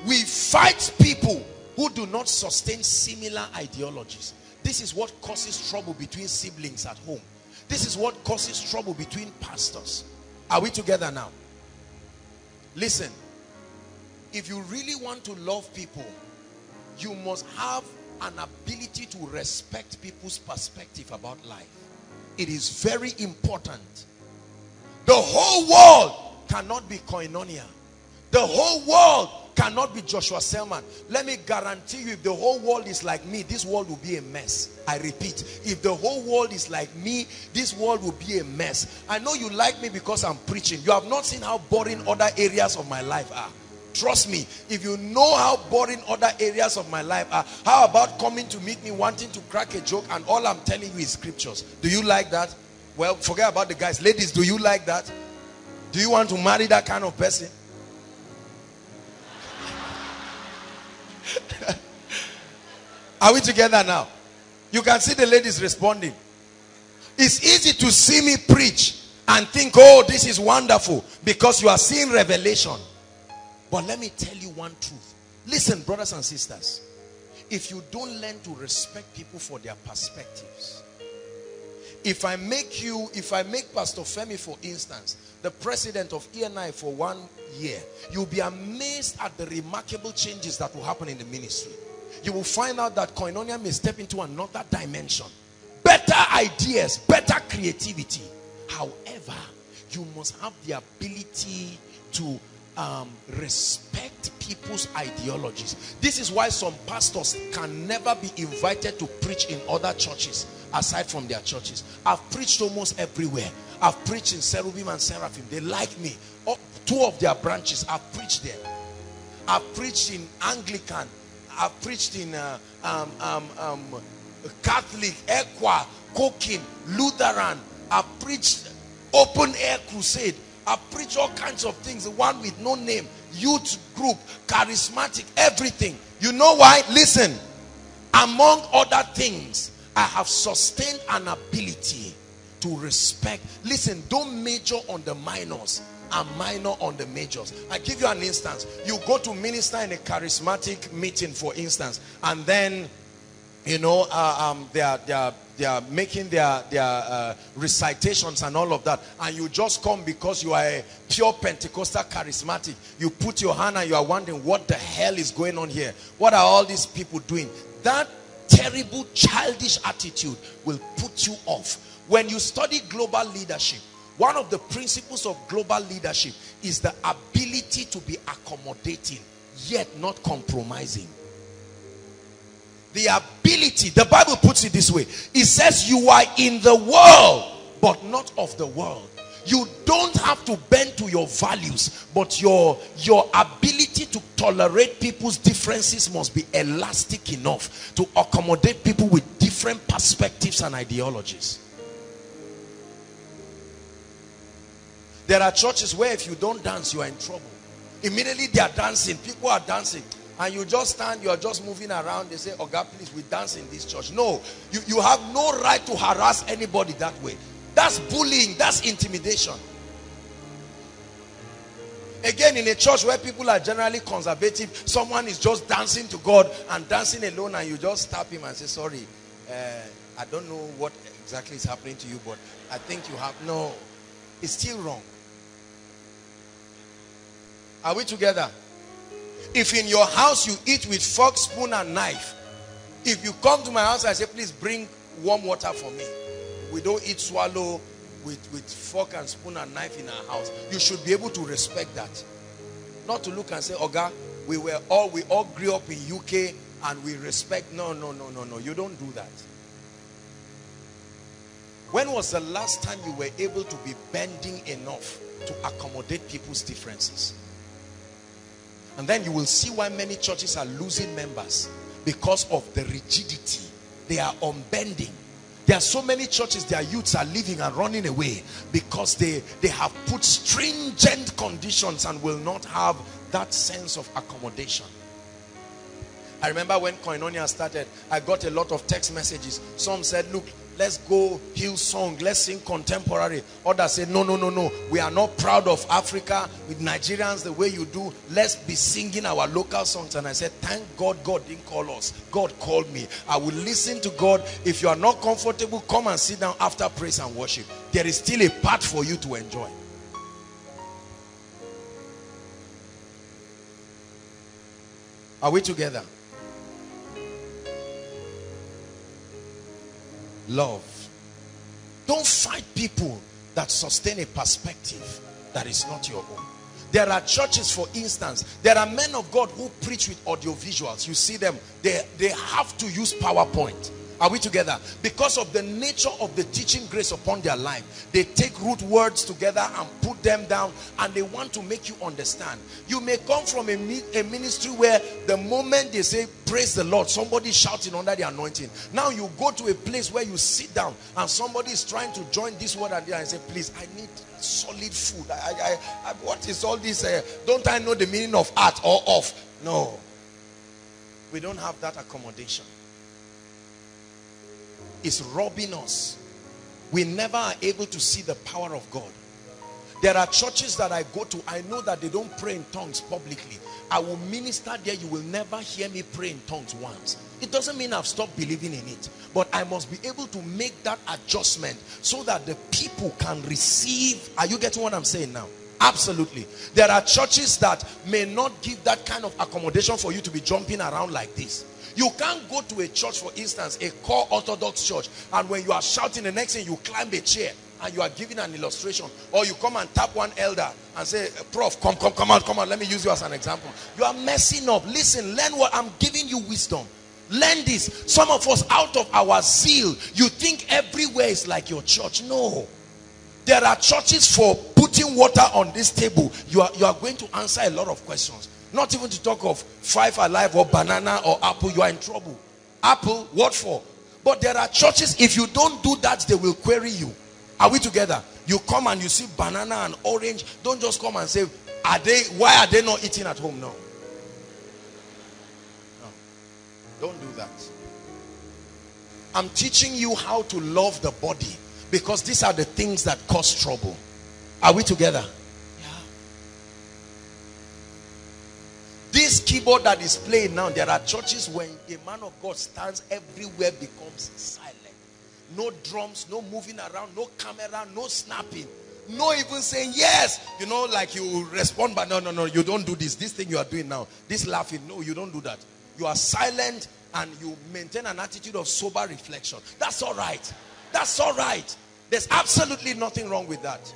We fight people who do not sustain similar ideologies. This is what causes trouble between siblings at home. This is what causes trouble between pastors. Are we together now? Listen, if you really want to love people, you must have an ability to respect people's perspective about life. It is very important. The whole world cannot be Koinonia. The whole world cannot be Joshua Selman. Let me guarantee you, if the whole world is like me, this world will be a mess. I repeat, if the whole world is like me, this world will be a mess. I know you like me because I'm preaching. You have not seen how boring other areas of my life are. Trust me, if you know how boring other areas of my life are, how about coming to meet me wanting to crack a joke and all I'm telling you is scriptures? Do you like that? Well, forget about the guys. Ladies, do you like that? Do you want to marry that kind of person? Are we together now? You can see the ladies responding. It's easy to see me preach and think, oh, this is wonderful, because you are seeing revelation. But let me tell you one truth. Listen, brothers and sisters, if you don't learn to respect people for their perspectives, if I make Pastor Femi, for instance, the president of ENI for 1 year, you'll be amazed at the remarkable changes that will happen in the ministry. You will find out that Koinonia may step into another dimension. Better ideas, better creativity. However, you must have the ability to respect people's ideologies. This is why some pastors can never be invited to preach in other churches aside from their churches. I've preached almost everywhere. I've preached in Cherubim and Seraphim. They like me. Two of their branches, I've preached there. I've preached in Anglican. I've preached in Catholic, Equa, Cochin, Lutheran. I've preached open air crusade. I've preached all kinds of things, the one with no name, youth group, charismatic, everything. You know why? Listen, among other things, I have sustained an ability to respect. Listen, don't major on the minors and minor on the majors. I give you an instance. You go to minister in a charismatic meeting, for instance, and then, you know, they are making their recitations and all of that, and you just come because you are a pure Pentecostal charismatic. You put your hand and you are wondering, what the hell is going on here? What are all these people doing? That terrible childish attitude will put you off. When you study global leadership, one of the principles of global leadership is the ability to be accommodating yet not compromising. The ability, the Bible puts it this way. It says you are in the world, but not of the world. You don't have to bend to your values, but your ability to tolerate people's differences must be elastic enough to accommodate people with different perspectives and ideologies. There are churches where if you don't dance, you are in trouble. Immediately they are dancing, people are dancing. And you just stand, you are just moving around. They say, oh God, please, we dance in this church. No, you have no right to harass anybody that way. That's bullying, that's intimidation. Again, in a church where people are generally conservative, someone is just dancing to God and dancing alone, and you just tap him and say, sorry, I don't know what exactly is happening to you, but I think you have... No, it's still wrong. Are we together? If in your house you eat with fork, spoon and knife, if you come to my house, I say, please bring warm water for me. We don't eat swallow with fork and spoon and knife in our house. You should be able to respect that. Not to look and say, Oga, we all grew up in UK and we respect. No. You don't do that. When was the last time you were able to be bending enough to accommodate people's differences? And then you will see why many churches are losing members, because of the rigidity. They are unbending. There are so many churches, their youths are leaving and running away because they have put stringent conditions and will not have that sense of accommodation. I remember when Koinonia started, I got a lot of text messages. Some said, look, let's go heal song, let's sing contemporary. Others said, no, we are not proud of Africa with Nigerians the way you do, let's be singing our local songs. And I said, thank God, God didn't call us. God called me. I will listen to God. If you are not comfortable, come and sit down after praise and worship. There is still a part for you to enjoy. Are we together? Love. Don't fight people that sustain a perspective that is not your own. There are churches, for instance, there are men of God who preach with audiovisuals. You see them, they have to use PowerPoint. Are we together? Because of the nature of the teaching grace upon their life, they take root words together and put them down, and they want to make you understand. You may come from a ministry where the moment they say praise the Lord, somebody shouting under the anointing. Now you go to a place where you sit down and somebody is trying to join this word and there and say, please, I need solid food. What is all this? Don't I know the meaning of art or of? No, we don't have that accommodation. Is robbing us. We never are able to see the power of God. There are churches that I go to, I know that they don't pray in tongues publicly. I will minister there, you will never hear me pray in tongues once. It doesn't mean I've stopped believing in it, but I must be able to make that adjustment so that the people can receive. Are you getting what I'm saying now? Absolutely. There are churches that may not give that kind of accommodation for you to be jumping around like this. You can't go to a church, for instance, a core Orthodox church, and when you are shouting, the next thing you climb a chair and you are giving an illustration, or you come and tap one elder and say, Prof, come out, let me use you as an example. You are messing up. Listen, learn what I'm giving you, wisdom. Learn this. Some of us, out of our zeal, you think everywhere is like your church. No. There are churches for putting water on this table. You are going to answer a lot of questions. Not even to talk of Five Alive or Banana or Apple. You are in trouble. Apple, what for? But there are churches, if you don't do that, they will query you. Are we together? You come and you see banana and orange. Don't just come and say, why are they not eating at home? No. Don't do that. I'm teaching you how to love the body, because these are the things that cause trouble. Are we together? This keyboard that is playing now, there are churches where a man of God stands, everywhere becomes silent. No drums, no moving around, no camera, no snapping, no even saying yes. You know, like you respond, but no, you don't do this. This thing you are doing now, this laughing, no, you don't do that. You are silent and you maintain an attitude of sober reflection. That's all right. That's all right. There's absolutely nothing wrong with that.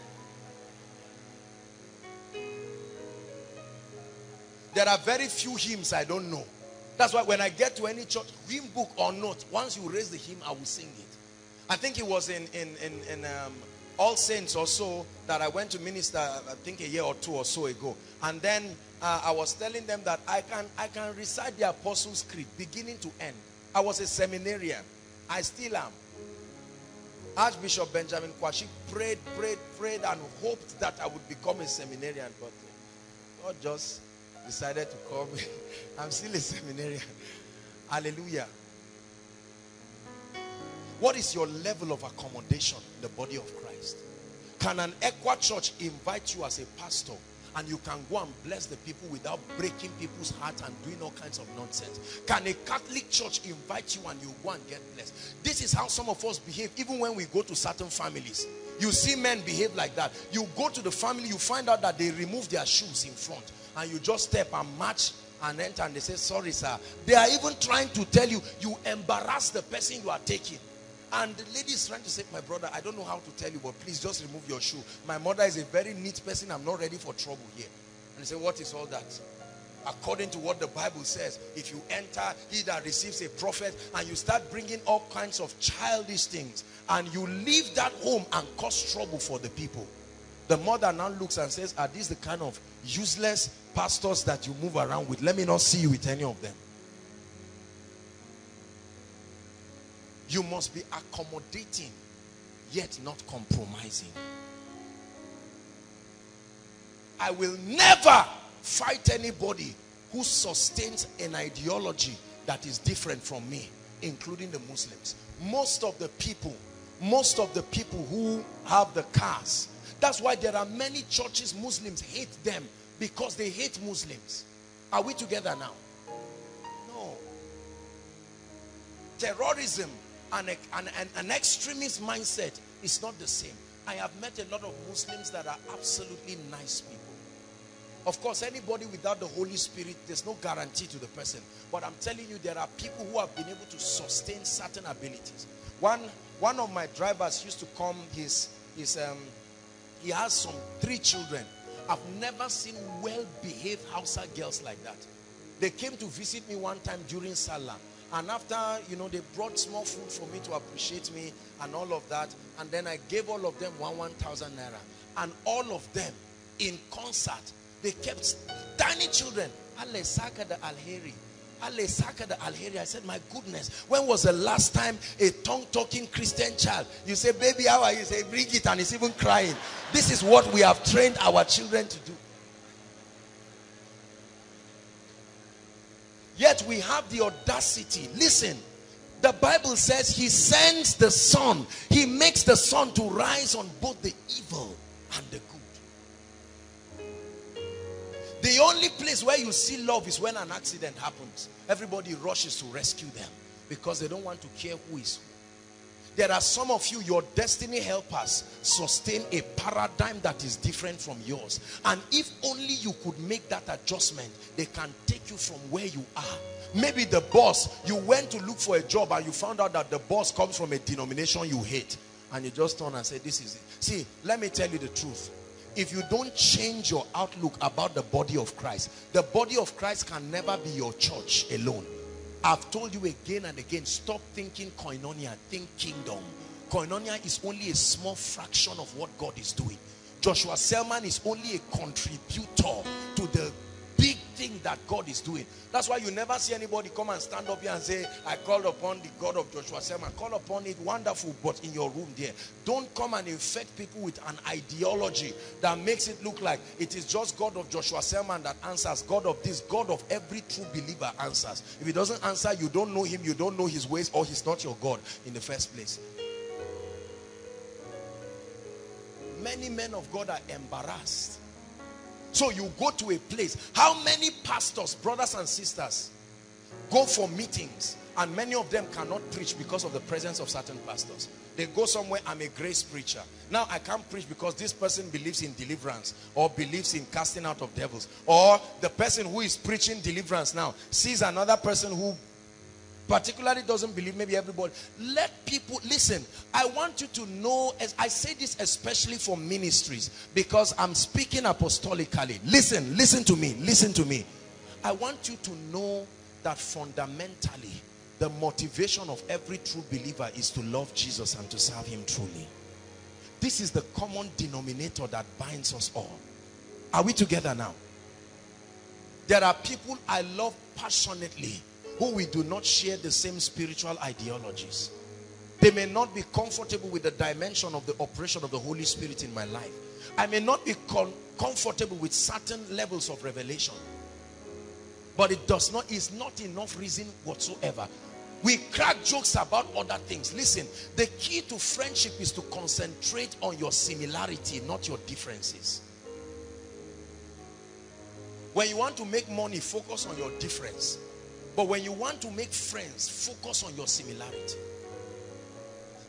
There are very few hymns I don't know. That's why when I get to any church, hymn book or not, once you raise the hymn, I will sing it. I think it was in All Saints or so that I went to minister, I think a year or two or so ago. And then I was telling them that I can recite the Apostles' Creed beginning to end. I was a seminarian. I still am. Archbishop Benjamin Kwashi prayed and hoped that I would become a seminarian. But God just decided to come. I'm still a seminarian. Hallelujah. What is your level of accommodation in the body of Christ? Can an Equa church invite you as a pastor and you can go and bless the people without breaking people's hearts and doing all kinds of nonsense. Can a Catholic church invite you and you go and get blessed? This is how some of us behave even when we go to certain families. You see men behave like that. You go to the family, you find out that they remove their shoes in front and you just step and march and enter, and they say, sorry sir. They are even trying to tell you, you embarrass the person you are taking. And the lady is trying to say, my brother, I don't know how to tell you, but please just remove your shoe. My mother is a very neat person. I'm not ready for trouble here. And they say, what is all that? According to what the Bible says, if you enter, he that receives a prophet, and you start bringing all kinds of childish things, and you leave that home and cause trouble for the people. The mother now looks and says, are these the kind of useless pastors that you move around with? Let me not see you with any of them. You must be accommodating, yet not compromising. I will never fight anybody who sustains an ideology that is different from me, including the Muslims. Most of the people who have the cars. That's why there are many churches Muslims hate them, because they hate Muslims. Are we together now? No. Terrorism and an extremist mindset is not the same. I have met a lot of Muslims that are absolutely nice people. Of course, anybody without the Holy Spirit, there's no guarantee to the person. But I'm telling you, there are people who have been able to sustain certain abilities. One of my drivers used to come, he has some 3 children. I've never seen well-behaved Hausa girls like that. They came to visit me one time during Salah. And after, you know, they brought small food for me to appreciate me and all of that. And then I gave all of them 1,000 naira. And all of them, in concert, they kept, tiny children, Ale Saka the Alheri. Ale Saka the Alheri. I said, my goodness, when was the last time a tongue-talking Christian child, you say, baby, how are you? You say, bring it, and it's even crying. This is what we have trained our children to do. Yet we have the audacity. Listen, the Bible says he sends the sun. He makes the sun to rise on both the evil and the good. The only place where you see love is when an accident happens. Everybody rushes to rescue them because they don't want to care who is who. There are some of you, your destiny helpers sustain a paradigm that is different from yours. And if only you could make that adjustment, they can take you from where you are. Maybe the boss, you went to look for a job and you found out that the boss comes from a denomination you hate. And you just turn and say, this is it. See, let me tell you the truth. If you don't change your outlook about the body of Christ, the body of Christ can never be your church alone. I've told you again and again, stop thinking Koinonia, think kingdom. Koinonia is only a small fraction of what God is doing. Joshua Selman is only a contributor to the big thing that God is doing. That's why you never see anybody come and stand up here and say, I called upon the God of Joshua Selman. Call upon it, wonderful, but in your room there. Don't come and infect people with an ideology that makes it look like it is just God of Joshua Selman that answers. God of this, God of every true believer answers. If he doesn't answer, you don't know him, you don't know his ways, or he's not your God in the first place. Many men of God are embarrassed. So you go to a place. How many pastors, brothers and sisters, go for meetings, and many of them cannot preach because of the presence of certain pastors? They go somewhere, I'm a grace preacher. Now I can't preach because this person believes in deliverance, or believes in casting out of devils. Or the person who is preaching deliverance now sees another person who particularly doesn't believe, maybe everybody. Let people, listen, I want you to know, as I say this especially for ministries, because I'm speaking apostolically. Listen to me. I want you to know that fundamentally, the motivation of every true believer is to love Jesus and to serve him truly. This is the common denominator that binds us all. Are we together now? There are people I love passionately, who we do not share the same spiritual ideologies. They may not be comfortable with the dimension of the operation of the Holy Spirit in my life. I may not be comfortable with certain levels of revelation. But it does not, is not enough reason whatsoever. We crack jokes about other things. Listen, the key to friendship is to concentrate on your similarity, not your differences. When you want to make money, focus on your difference. But when you want to make friends, focus on your similarity.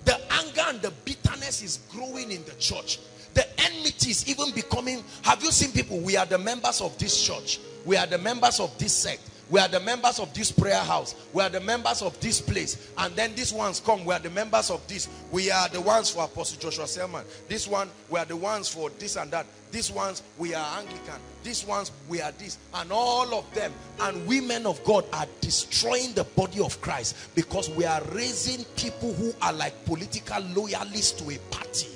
The anger and the bitterness is growing in the church. The enmity is even becoming... Have you seen people? We are the members of this church. We are the members of this sect. We are the members of this prayer house. We are the members of this place. And then these ones come. We are the members of this. We are the ones for Apostle Joshua Selman. This one, we are the ones for this and that. These ones, we are Anglican. These ones, we are this. And all of them. And women of God are destroying the body of Christ, because we are raising people who are like political loyalists to a party,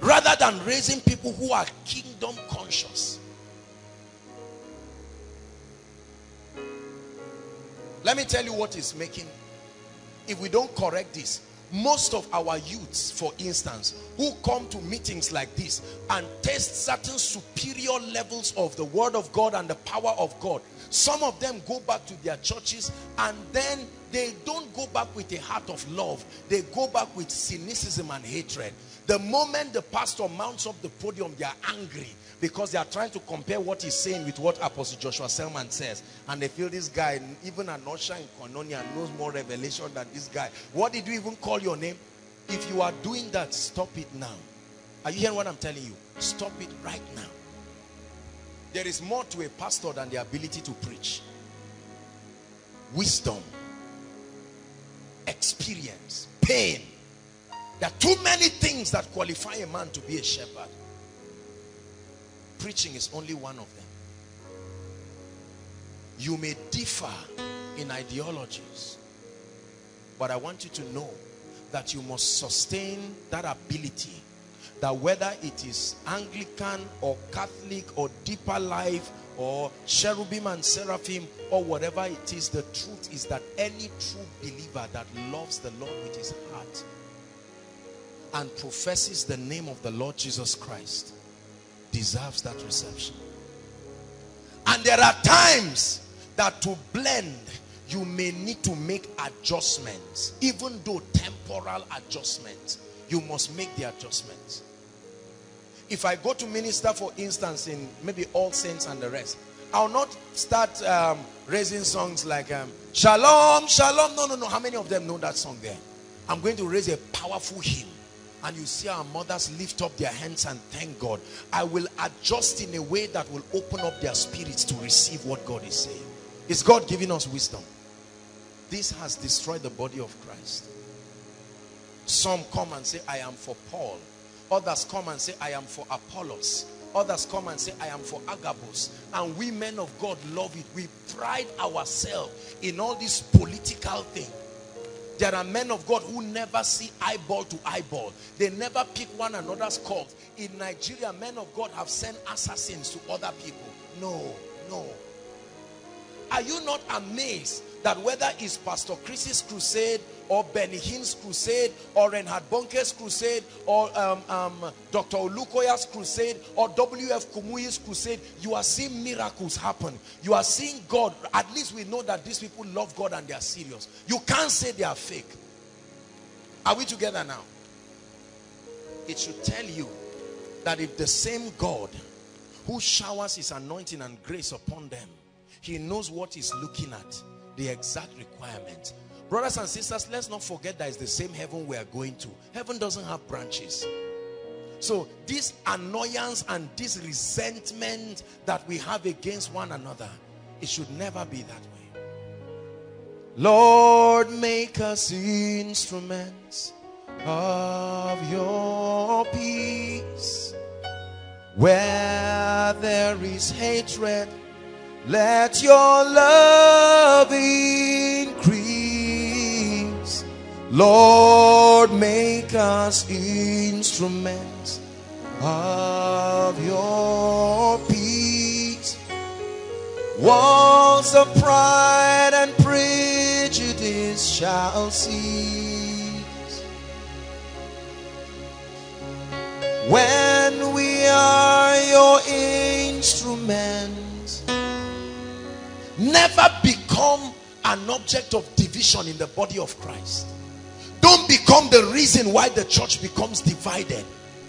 rather than raising people who are kingdom conscious. Let me tell you what is making, if we don't correct this, most of our youths, for instance, who come to meetings like this and taste certain superior levels of the word of God and the power of God, some of them go back to their churches and then they don't go back with a heart of love. They go back with cynicism and hatred. The moment the pastor mounts up the podium, they are angry, because they are trying to compare what he's saying with what Apostle Joshua Selman says. And they feel this guy, even an usher in Koinonia, knows more revelation than this guy. What did you even call your name? If you are doing that, stop it now. Are you hearing what I'm telling you? Stop it right now. There is more to a pastor than the ability to preach. Wisdom, experience, pain. There are too many things that qualify a man to be a shepherd. Preaching is only one of them. You may differ in ideologies, but I want you to know that you must sustain that ability, that whether it is Anglican or Catholic or Deeper Life or Cherubim and Seraphim or whatever it is, the truth is that any true believer that loves the Lord with his heart and professes the name of the Lord Jesus Christ deserves that reception. And there are times that to blend, you may need to make adjustments, even though temporal adjustments. You must make the adjustments. If I go to minister, for instance, in maybe All Saints and the rest, I'll not start raising songs like Shalom, Shalom. No. How many of them know that song there? I'm going to raise a powerful hymn. And you see our mothers lift up their hands and thank God. I will adjust in a way that will open up their spirits to receive what God is saying. Is God giving us wisdom? This has destroyed the body of Christ. Some come and say, I am for Paul. Others come and say, I am for Apollos. Others come and say, I am for Agabus. And we men of God love it. We pride ourselves in all these political things. There are men of God who never see eyeball to eyeball. They never pick one another's calls. In Nigeria, men of God have sent assassins to other people. No. Are you not amazed that whether it's Pastor Chris's crusade or Benny Hinn's crusade or Reinhard Bonke's crusade or Dr. Olukoya's crusade or W.F. Kumuyi's crusade, you are seeing miracles happen. You are seeing God. At least we know that these people love God and they are serious. You can't say they are fake. Are we together now? It should tell you that if the same God who showers his anointing and grace upon them, he knows what he's looking at, the exact requirement. Brothers and sisters, let's not forget that it's the same heaven we are going to. Heaven doesn't have branches. So this annoyance and this resentment that we have against one another, it should never be that way. Lord, make us instruments of your peace. Where there is hatred, let your love increase. Lord, make us instruments of your peace. Walls of pride and prejudice shall cease. When we are your instruments, never become an object of division in the body of Christ. Don't become the reason why the church becomes divided,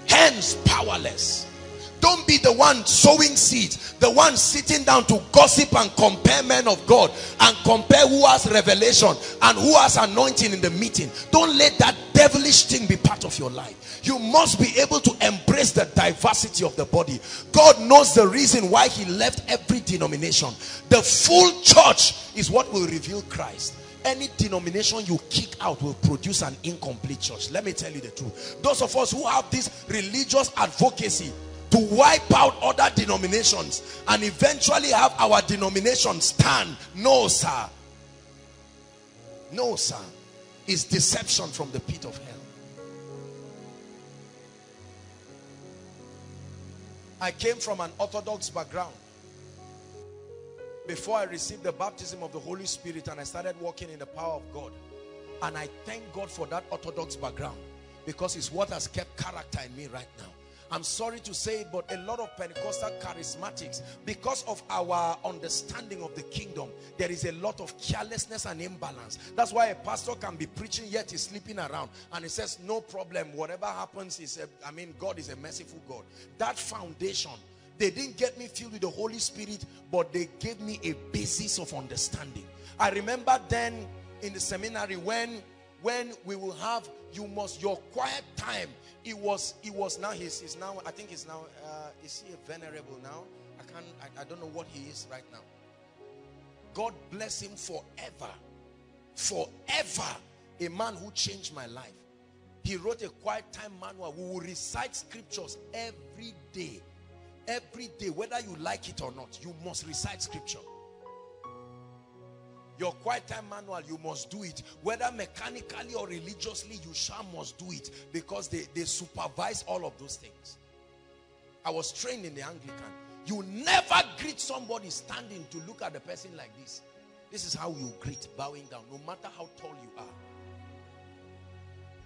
hence powerless. Don't be the one sowing seeds, the one sitting down to gossip and compare men of God and compare who has revelation and who has anointing in the meeting. Don't let that devilish thing be part of your life. You must be able to embrace the diversity of the body. God knows the reason why he left every denomination. The full church is what will reveal Christ. Any denomination you kick out will produce an incomplete church. Let me tell you the truth. Those of us who have this religious advocacy to wipe out other denominations and eventually have our denomination stand. No, sir. No, sir. It's deception from the pit of hell. I came from an Orthodox background. Before I received the baptism of the Holy Spirit and I started walking in the power of God. And I thank God for that Orthodox background, because it's what has kept character in me right now. I'm sorry to say it, but a lot of Pentecostal charismatics, because of our understanding of the kingdom, there is a lot of carelessness and imbalance. That's why a pastor can be preaching yet he's sleeping around, and he says, no problem, whatever happens is, God is a merciful God. That foundation, they didn't get me filled with the Holy Spirit, but they gave me a basis of understanding. I remember then in the seminary when we will have, your quiet time, now, I think he's now, is he a venerable now? I don't know what he is right now. God bless him forever. Forever. A man who changed my life. He wrote a quiet time manual. We will recite scriptures every day. Every day, whether you like it or not, you must recite scripture. Your quiet time manual, you must do it. Whether mechanically or religiously, you must do it, because they supervise all of those things. I was trained in the Anglican. You never greet somebody standing to look at the person like this. This is how you greet, bowing down, no matter how tall you are.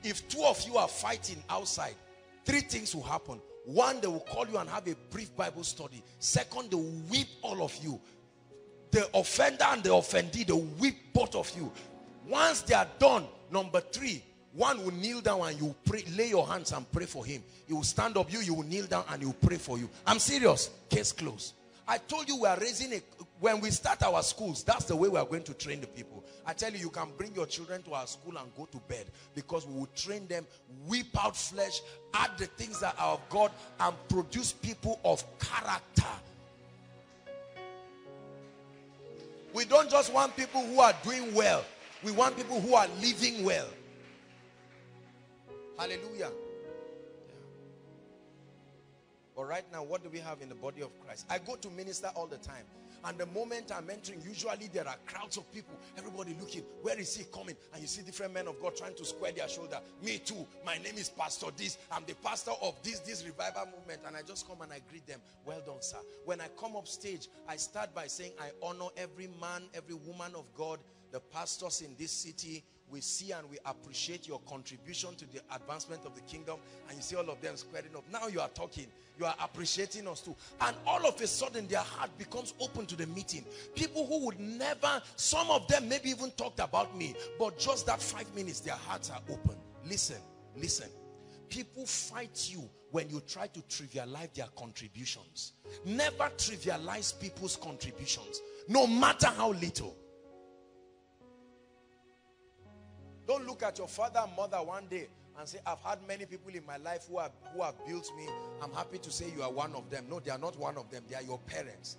If two of you are fighting outside, three things will happen. One, they will call you and have a brief Bible study. Second, they will whip all of you. The offender and the offendee, they will whip both of you. Once they are done, number three, one will kneel down and you pray, lay your hands and pray for him. He will stand up, you will kneel down and he will pray for you. I'm serious. Case closed. I told you we are raising a... When we start our schools, that's the way we are going to train the people. I tell you, you can bring your children to our school and go to bed, because we will train them, whip out flesh, add the things that are of God, and produce people of character. We don't just want people who are doing well. We want people who are living well. Hallelujah. But right now, what do we have in the body of Christ? I go to minister all the time. And the moment I'm entering, usually there are crowds of people. Everybody looking. Where is he coming? And you see different men of God trying to square their shoulder. Me too. My name is Pastor this. I'm the pastor of this revival movement. And I just come and I greet them. Well done, sir. When I come up stage, I start by saying, I honor every man, every woman of God, the pastors in this city. We see and we appreciate your contribution to the advancement of the kingdom. And you see all of them squaring up. Now you are talking. You are appreciating us too. And all of a sudden, their heart becomes open to the meeting. People who would never, some of them maybe even talked about me, but just that 5 minutes, their hearts are open. Listen, listen. People fight you when you try to trivialize their contributions. Never trivialize people's contributions, no matter how little. Don't look at your father and mother one day and say, I've had many people in my life who have built me. I'm happy to say you are one of them. No, they are not one of them. They are your parents.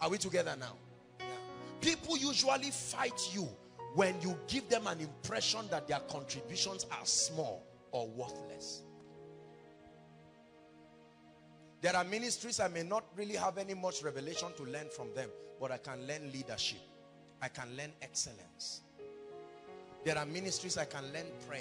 Are we together now? Yeah. People usually fight you when you give them an impression that their contributions are small or worthless. There are ministries I may not really have any much revelation to learn from them, but I can learn leadership. I can learn excellence. There are ministries I can learn prayer.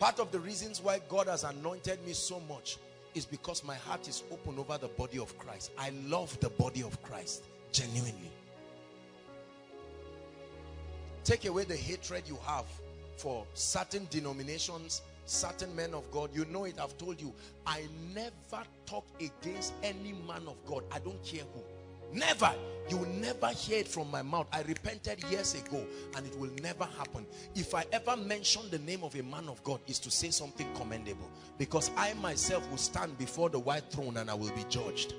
Part of the reasons why God has anointed me so much is because my heart is open over the body of Christ. I love the body of Christ genuinely. Take away the hatred you have for certain denominations, certain men of God. You know it, I've told you. I never talk against any man of God. I don't care who. Never. You will never hear it from my mouth. I repented years ago and it will never happen. If I ever mention the name of a man of God, is to say something commendable. Because I myself will stand before the white throne and I will be judged.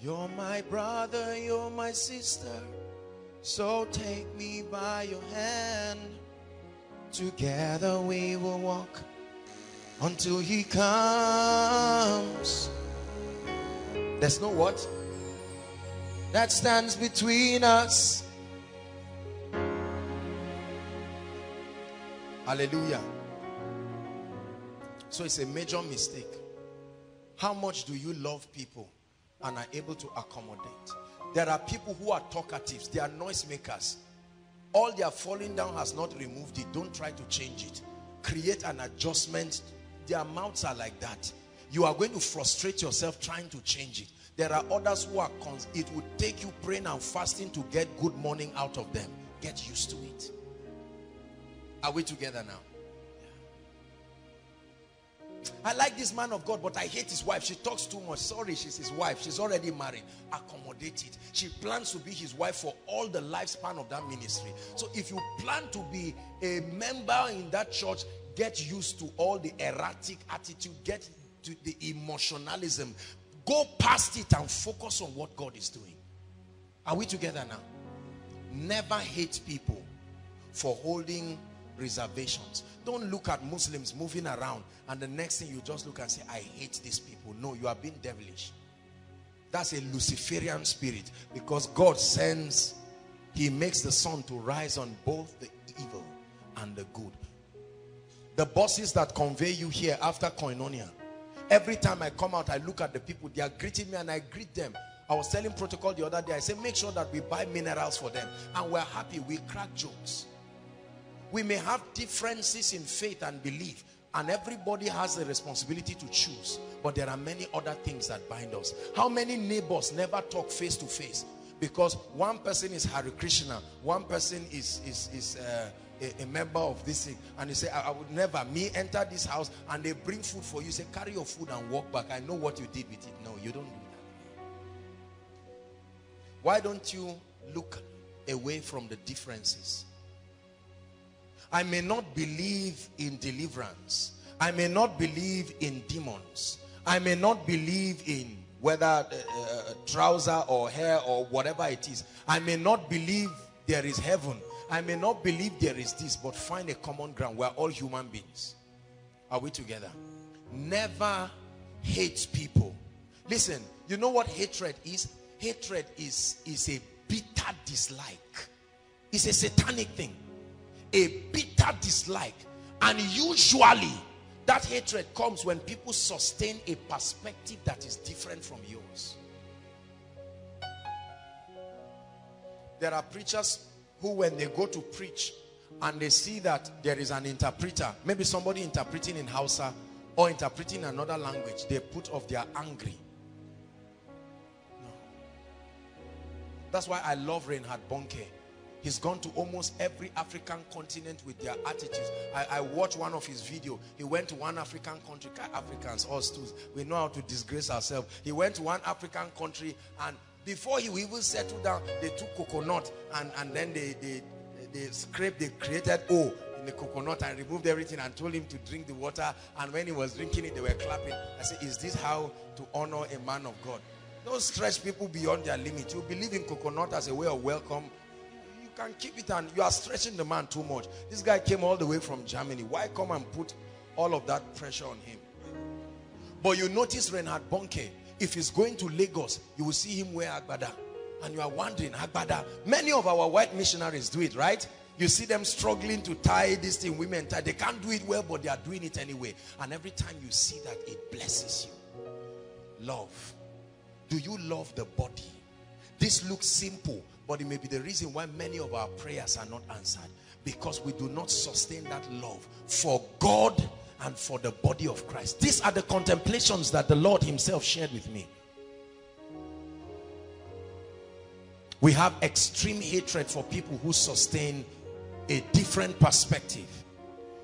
You're my brother, you're my sister. So take me by your hand. Together we will walk until he comes. There's no what that stands between us. Hallelujah. So it's a major mistake. How much do you love people and are able to accommodate? There are people who are talkatives. They are noisemakers. All their falling down has not removed it. Don't try to change it. Create an adjustment. Their mouths are like that. You are going to frustrate yourself trying to change it. There are others who are it would take you praying and fasting to get good morning out of them. Get used to it. Are we together now? Yeah. I like this man of God, but I hate his wife. She talks too much. Sorry, she's his wife. She's already married. Accommodate it. She plans to be his wife for all the lifespan of that ministry. So if you plan to be a member in that church, get used to all the erratic attitude. Get to the emotionalism. Go past it and focus on what God is doing. Are we together now? Never hate people for holding reservations. Don't look at Muslims moving around and the next thing you just look and say, I hate these people. No, you are being devilish. That's a Luciferian spirit, because God sends, he makes the sun to rise on both the evil and the good. The buses that convey you here after Koinonia, every time I come out, I look at the people. They are greeting me and I greet them. I was telling protocol the other day, I said, make sure that we buy minerals for them. And we're happy. We crack jokes. We may have differences in faith and belief. And everybody has the responsibility to choose. But there are many other things that bind us. How many neighbors never talk face to face? Because one person is Hare Krishna. One person is a member of this thing, and you say, I would never, me enter this house, and they bring food for you. You say, carry your food and walk back. I know what you did with it. No, you don't do that. Why don't you look away from the differences? I may not believe in deliverance. I may not believe in demons. I may not believe in whether trouser or hair or whatever it is. I may not believe there is heaven. I may not believe there is this, but find a common ground. We're all human beings. Are we together? Never hate people. Listen, you know what hatred is? Hatred is a bitter dislike. It's a satanic thing. A bitter dislike. And usually, that hatred comes when people sustain a perspective that is different from yours. There are preachers who, when they go to preach and they see that there is an interpreter, maybe somebody interpreting in Hausa or interpreting another language, they put off, they are angry. No. That's why I love Reinhard Bonke. He's gone to almost every African continent with their attitudes. I watched one of his videos. He went to one African country. Africans, us too, we know how to disgrace ourselves. He went to one African country, and before he even settled down, they took coconut and then they scraped, they created O in the coconut and removed everything and told him to drink the water. And when he was drinking it, they were clapping. I said, is this how to honor a man of God? Don't stretch people beyond their limit. You believe in coconut as a way of welcome. You can keep it, and you are stretching the man too much. This guy came all the way from Germany. Why come and put all of that pressure on him? But you notice Reinhard Bonke, if he's going to Lagos, you will see him wear agbada. And you are wondering, agbada. Many of our white missionaries do it, right? You see them struggling to tie this thing, women tie. They can't do it well, but they are doing it anyway. And every time you see that, it blesses you. Love. Do you love the body? This looks simple, but it may be the reason why many of our prayers are not answered. Because we do not sustain that love for God and for the body of Christ. These are the contemplations that the Lord himself shared with me. We have extreme hatred for people who sustain a different perspective.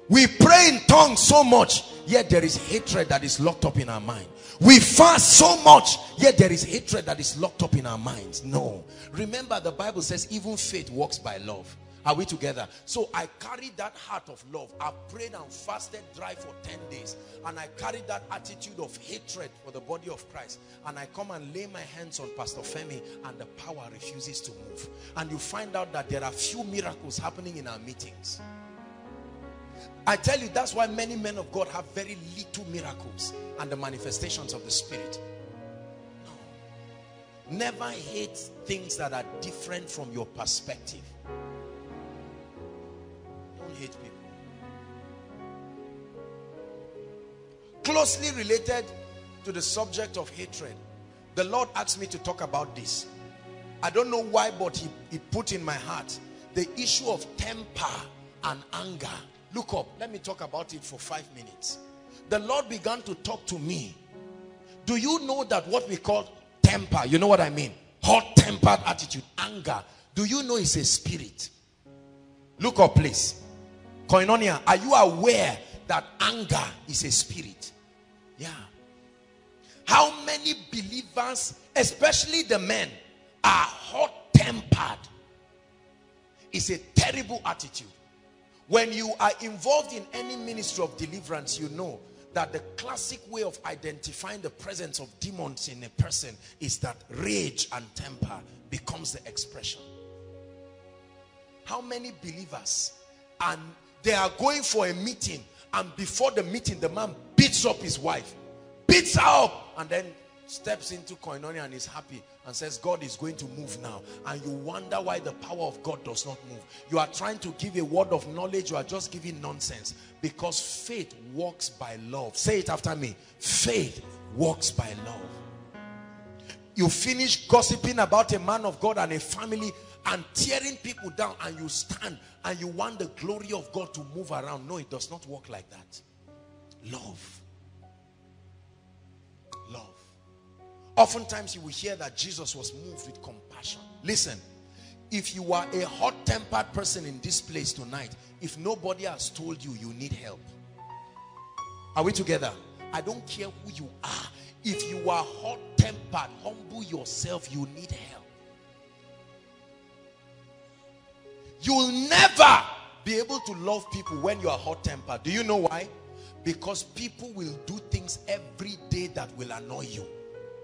We pray in tongues so much, yet there is hatred that is locked up in our mind. We fast so much, yet there is hatred that is locked up in our minds. No. Remember, the Bible says even faith works by love. Are we together? So I carried that heart of love. I prayed and fasted dry for 10 days. And I carried that attitude of hatred for the body of Christ. And I come and lay my hands on Pastor Femi and the power refuses to move. And you find out that there are few miracles happening in our meetings. I tell you, that's why many men of God have very little miracles and the manifestations of the Spirit. No. Never hate things that are different from your perspective. Don't hate people. Closely related to the subject of hatred, the Lord asked me to talk about this. I don't know why, but he put in my heart the issue of temper and anger. Look up. Let me talk about it for 5 minutes. The Lord began to talk to me. Do you know that what we call temper, you know what I mean? Hot-tempered attitude, anger. Do you know it's a spirit? Look up, please. Koinonia, are you aware that anger is a spirit? Yeah. How many believers, especially the men, are hot-tempered? It's a terrible attitude. When you are involved in any ministry of deliverance, you know that the classic way of identifying the presence of demons in a person is that rage and temper becomes the expression. How many believers, and they are going for a meeting, and before the meeting, the man beats up his wife, beats her up, and then steps into Koinonia and is happy and says God is going to move now, and you wonder why the power of God does not move. You are trying to give a word of knowledge, you are just giving nonsense, because faith works by love. Say it after me. Faith works by love. You finish gossiping about a man of God and a family and tearing people down, and you stand and you want the glory of God to move around. No, it does not work like that. Love. Love. Oftentimes you will hear that Jesus was moved with compassion. Listen, if you are a hot-tempered person in this place tonight, if nobody has told you, you need help. Are we together? I don't care who you are. If you are hot-tempered, humble yourself, you need help. You will never be able to love people when you are hot-tempered. Do you know why? Because people will do things every day that will annoy you.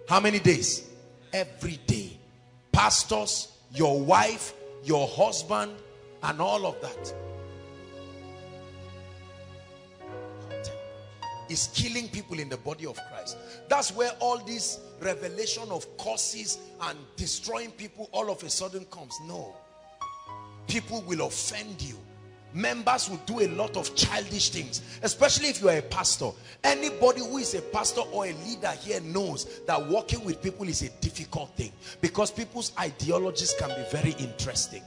How many days? Every day. Pastors, your wife, your husband, and all of that. It's killing people in the body of Christ. That's where all this revelation of curses and destroying people all of a sudden comes. No. People will offend you. Members will do a lot of childish things, especially if you are a pastor. Anybody who is a pastor or a leader here knows that working with people is a difficult thing, because people's ideologies can be very interesting.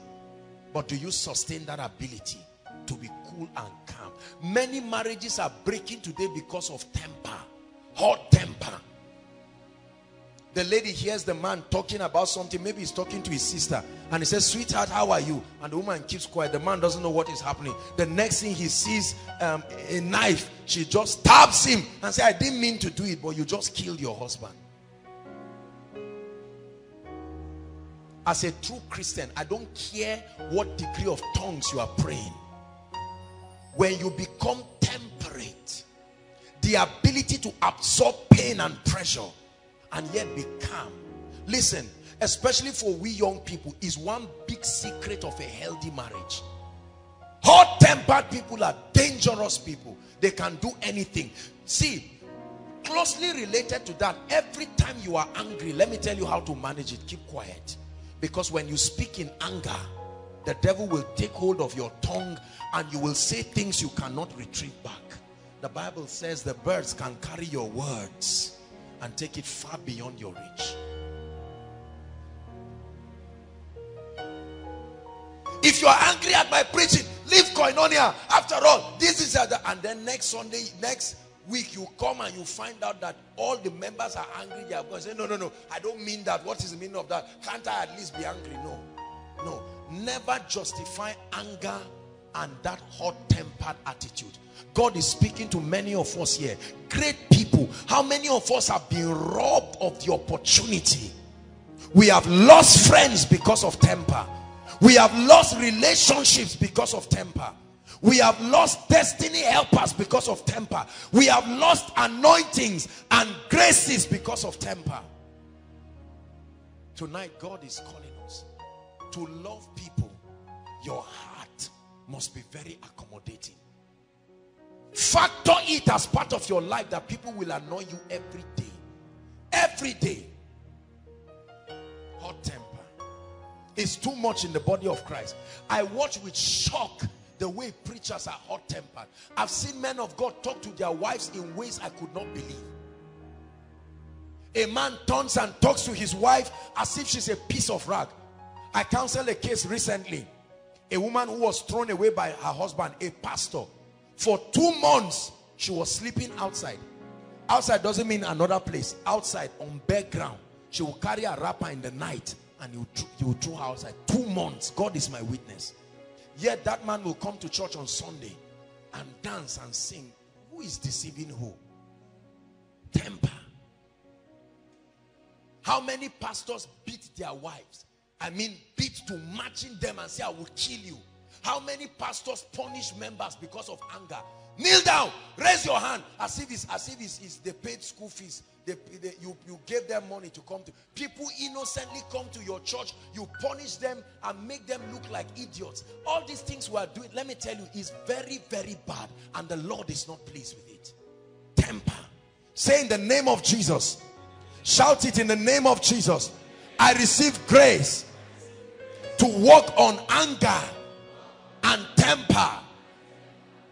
But do you sustain that ability to be cool and calm? Many marriages are breaking today because of temper, hot temper. The lady hears the man talking about something. Maybe he's talking to his sister. And he says, sweetheart, how are you? And the woman keeps quiet. The man doesn't know what is happening. The next thing he sees a knife. She just stabs him and says, I didn't mean to do it, but you just killed your husband. As a true Christian, I don't care what degree of tongues you are praying. When you become temperate, the ability to absorb pain and pressure and yet be calm. Listen, especially for we young people, is one big secret of a healthy marriage. Hot-tempered people are dangerous people. They can do anything. See, closely related to that, every time you are angry, let me tell you how to manage it. Keep quiet. Because when you speak in anger, the devil will take hold of your tongue and you will say things you cannot retrieve back. The Bible says the birds can carry your words and take it far beyond your reach. If you are angry at my preaching, leave Koinonia. After all, this is other. And then next Sunday, next week, you come and you find out that all the members are angry. They are going to say, no, no, no, I don't mean that. What is the meaning of that? Can't I at least be angry? No, no. Never justify anger and that hot-tempered attitude. God is speaking to many of us here. Great people. How many of us have been robbed of the opportunity? We have lost friends because of temper. We have lost relationships because of temper. We have lost destiny helpers because of temper. We have lost anointings and graces because of temper. Tonight, God is calling us to love people. Your heart must be very accommodating. Factor it as part of your life that people will annoy you every day. Every day. Hot temper. It's too much in the body of Christ. I watch with shock the way preachers are hot-tempered. I've seen men of God talk to their wives in ways I could not believe. A man turns and talks to his wife as if she's a piece of rag. I counseled a case recently. A woman who was thrown away by her husband, a pastor. For 2 months, she was sleeping outside. Outside doesn't mean another place. Outside, on bare ground. She will carry a wrapper in the night and you will throw her outside. 2 months. God is my witness. Yet that man will come to church on Sunday and dance and sing. Who is deceiving who? Temper. How many pastors beat their wives? I mean beat to matching them and say, I will kill you. How many pastors punish members because of anger? Kneel down, raise your hand, as if they paid school fees. You gave them money to come to. People innocently come to your church. You punish them and make them look like idiots. All these things we are doing, let me tell you, is very, very bad. And the Lord is not pleased with it. Temper. Say in the name of Jesus. Shout it in the name of Jesus. I receive grace to walk on anger and temper.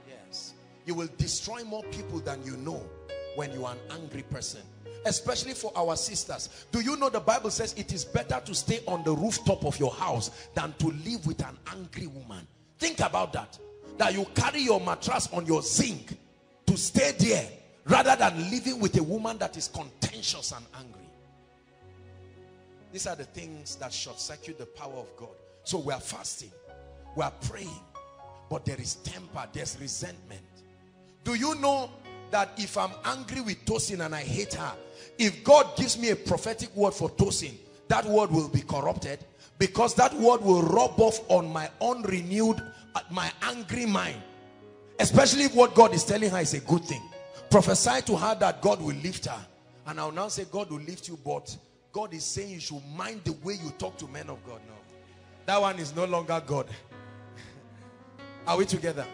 Yes. You will destroy more people than you know when you are an angry person. Especially for our sisters. Do you know the Bible says it is better to stay on the rooftop of your house than to live with an angry woman? Think about that. That you carry your mattress on your zinc to stay there rather than living with a woman that is contentious and angry. These are the things that short-circuit the power of God. So we are fasting. We are praying. But there is temper. There's resentment. Do you know that if I'm angry with Tosin and I hate her, if God gives me a prophetic word for Tosin, that word will be corrupted, because that word will rub off on my unrenewed, my angry mind. Especially if what God is telling her is a good thing. Prophesy to her that God will lift her. And I'll now say God will lift you, but God is saying you should mind the way you talk to men of God now. That one is no longer God. Are we together?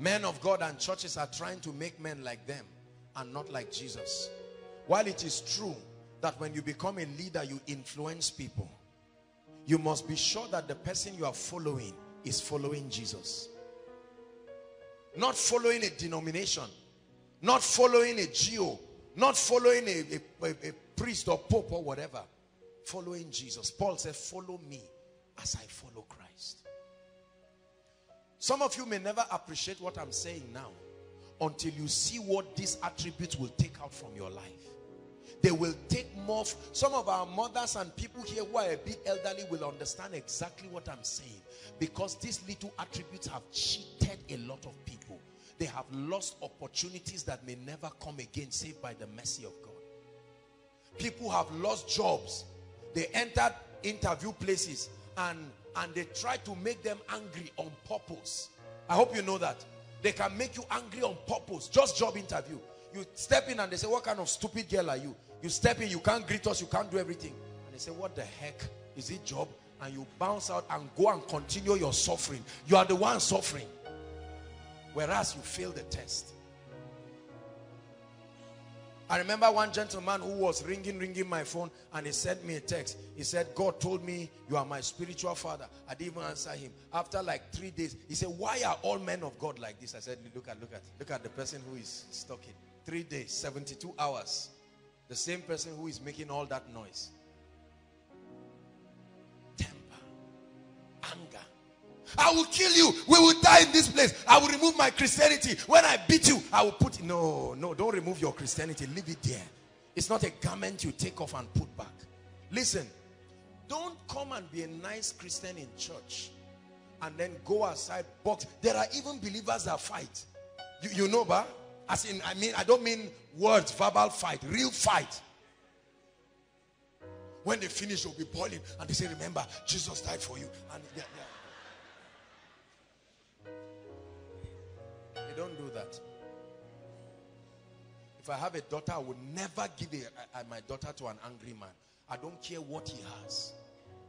Men of God and churches are trying to make men like them and not like Jesus. While it is true that when you become a leader, you influence people, you must be sure that the person you are following is following Jesus. Not following a denomination, not following a geo, not following a priest or pope or whatever. Following Jesus. Paul said, follow me as I follow Christ. Some of you may never appreciate what I'm saying now until you see what these attributes will take out from your life. They will take more. Some of our mothers and people here who are a bit elderly will understand exactly what I'm saying, because these little attributes have cheated a lot of people. They have lost opportunities that may never come again, save by the mercy of God. People have lost jobs. They entered interview places and they try to make them angry on purpose. I hope you know that. They can make you angry on purpose. Just job interview. You step in and they say, what kind of stupid girl are you? You step in, you can't greet us, you can't do everything. And they say, what the heck? Is it job? And you bounce out and go and continue your suffering. You are the one suffering. Whereas you failed the test. I remember one gentleman who was ringing my phone, and he sent me a text. He said, God told me you are my spiritual father. I didn't even answer him. After like 3 days, he said, why are all men of God like this? I said, look at the person who is stuck in 3 days, 72 hours. The same person who is making all that noise. Temper. Anger. I will kill you. We will die in this place. I will remove my Christianity. When I beat you, I will put... No, no, don't remove your Christianity. Leave it there. It's not a garment you take off and put back. Listen, don't come and be a nice Christian in church and then go outside box. There are even believers that fight. You know, ba? As in, I mean, I don't mean words, verbal fight, real fight. When they finish, they'll be boiling and they say, remember, Jesus died for you. And they don't do that. If I have a daughter, I would never give my daughter to an angry man. I don't care what he has.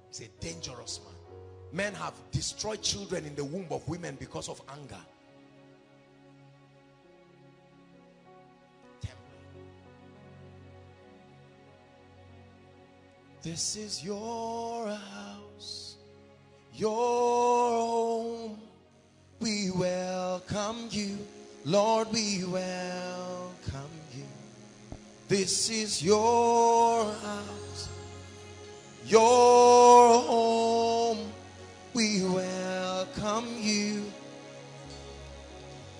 He's a dangerous man. Men have destroyed children in the womb of women because of anger. Temper. This is your house, your home. We welcome you, Lord, we welcome you. This is your house, your home. We welcome you.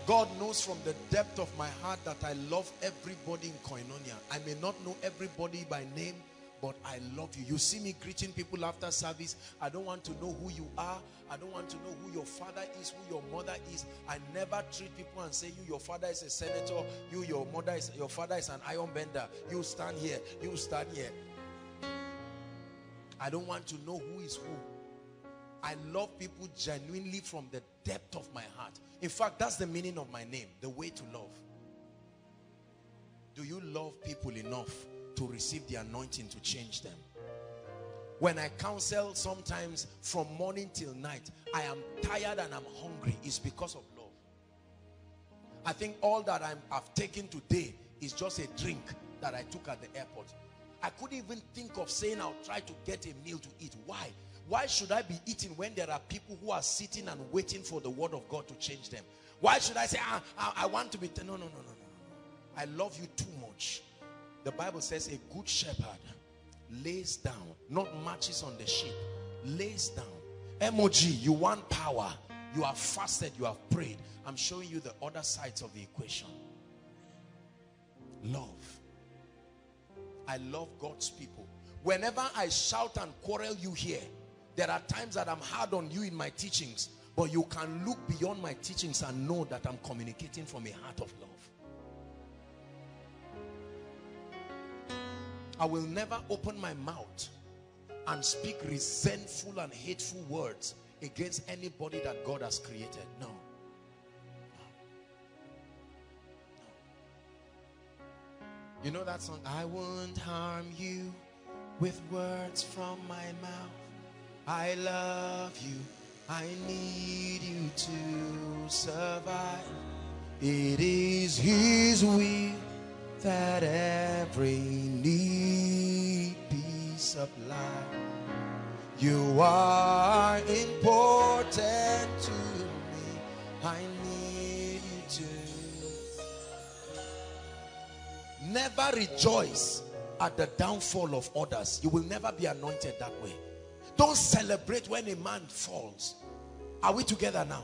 God knows from the depth of my heart that I love everybody in Koinonia. I may not know everybody by name, but I love you. You see me greeting people after service. I don't want to know who you are. I don't want to know who your father is, who your mother is. I never treat people and say, your father is a senator. Your father is an iron bender. You stand here. You stand here. I don't want to know who is who. I love people genuinely from the depth of my heart. In fact, that's the meaning of my name, the way to love. Do you love people enough to receive the anointing to change them? When I counsel sometimes from morning till night, I am tired and I'm hungry. It's because of love. I think all that I've taken today is just a drink that I took at the airport. I couldn't even think of saying I'll try to get a meal to eat. Why? Why should I be eating when there are people who are sitting and waiting for the word of God to change them? Why should I say, I want to be... No. I love you too much. The Bible says a good shepherd lays down, not marches on the sheep, lays down. M.O.G., you want power. You have fasted, you have prayed. I'm showing you the other sides of the equation. Love. I love God's people. Whenever I shout and quarrel you here, there are times that I'm hard on you in my teachings, but you can look beyond my teachings and know that I'm communicating from a heart of love. I will never open my mouth and speak resentful and hateful words against anybody that God has created. No. You know that song? I won't harm you with words from my mouth. I love you. I need you to survive. It is His will that every need be supplied. You are important to me. I need you to. Never rejoice at the downfall of others. You will never be anointed that way. Don't celebrate when a man falls. Are we together now?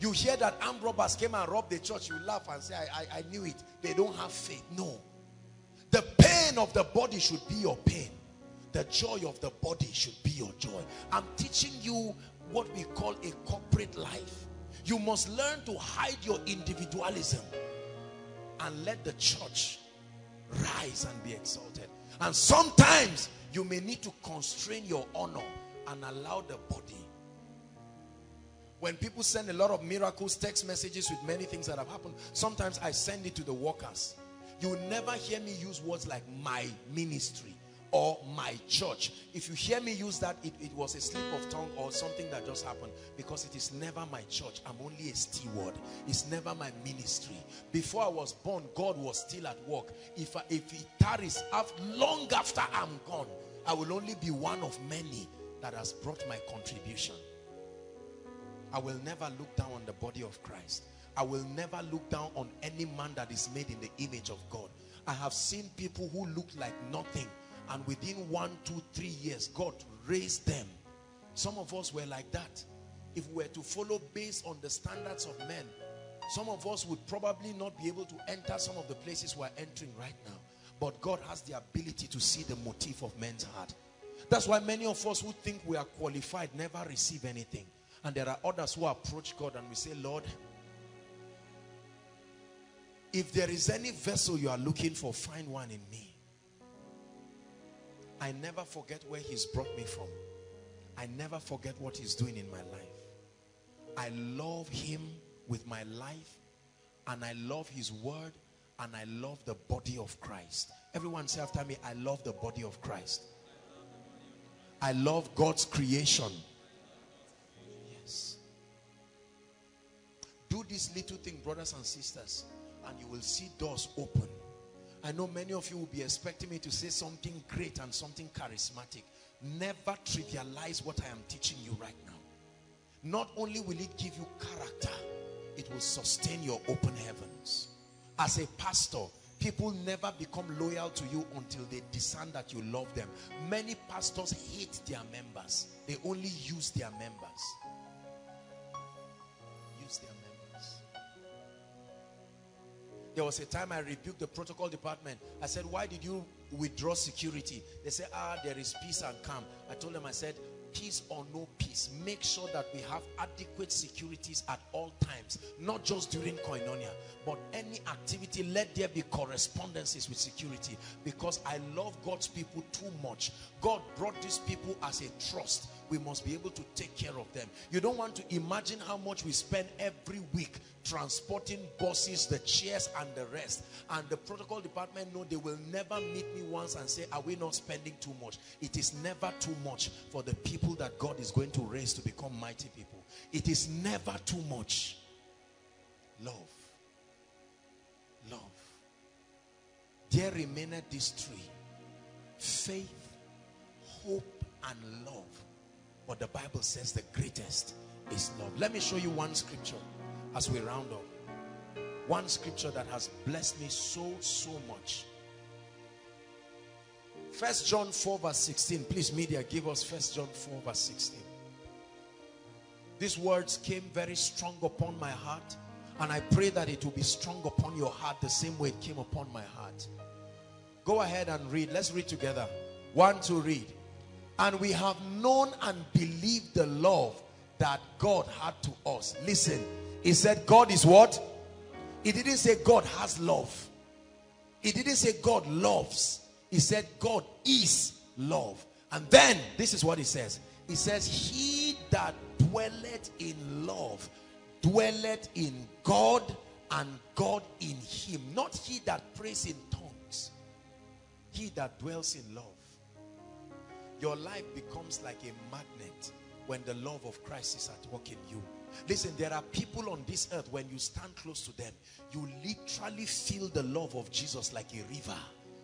You hear that armed robbers came and robbed the church. You laugh and say, I knew it. They don't have faith. No. The pain of the body should be your pain. The joy of the body should be your joy. I'm teaching you what we call a corporate life. You must learn to hide your individualism and let the church rise and be exalted. And sometimes you may need to constrain your honor and allow the body. When people send a lot of miracles, text messages with many things that have happened, sometimes I send it to the workers. You will never hear me use words like my ministry or my church. If you hear me use that, it was a slip of tongue or something that just happened, because it is never my church. I'm only a steward. It's never my ministry. Before I was born, God was still at work. If He tarries long after I'm gone, I will only be one of many that has brought my contribution. I will never look down on the body of Christ. I will never look down on any man that is made in the image of God. I have seen people who look like nothing, and within 1, 2, 3 years, God raised them. Some of us were like that. If we were to follow based on the standards of men, some of us would probably not be able to enter some of the places we are entering right now. But God has the ability to see the motive of men's heart. That's why many of us who think we are qualified never receive anything. And there are others who approach God and we say, Lord, if there is any vessel you are looking for, find one in me. I never forget where he's brought me from. I never forget what he's doing in my life. I love him with my life, and I love his word, and I love the body of Christ. Everyone say after me, I love the body of Christ. I love God's creation. Yes. Do this little thing, brothers and sisters, and you will see doors open. I know many of you will be expecting me to say something great and something charismatic. Never trivialize what I am teaching you right now. Not only will it give you character, it will sustain your open heavens. As a pastor, people never become loyal to you until they discern that you love them. Many pastors hate their members. They only use their members. Use their members. There was a time I rebuked the protocol department. I said, why did you withdraw security? They said, there is peace and calm. I told them, I said, peace or no peace, make sure that we have adequate securities at all times, not just during Koinonia, but any activity. Let there be correspondences with security, because I love God's people too much. God brought these people as a trust. We must be able to take care of them. You don't want to imagine how much we spend every week transporting buses, the chairs and the rest. And the protocol department know they will never meet me once and say, are we not spending too much? It is never too much for the people that God is going to raise to become mighty people. It is never too much. Love. Love. There remaineth these three: faith, hope and love. But the Bible says the greatest is love. Let me show you one scripture as we round up. One scripture that has blessed me so much. 1 John 4 verse 16. Please, media, give us 1 John 4 verse 16. These words came very strong upon my heart, and I pray that it will be strong upon your heart the same way it came upon my heart. Go ahead and read. Let's read together. One, two, read. And we have known and believed the love that God had to us. Listen, he said God is what? He didn't say God has love. He didn't say God loves. He said God is love. And then this is what he says. He says, he that dwelleth in love dwelleth in God and God in him. Not he that prays in tongues. He that dwells in love. Your life becomes like a magnet when the love of Christ is at work in you. Listen, there are people on this earth, when you stand close to them, you literally feel the love of Jesus like a river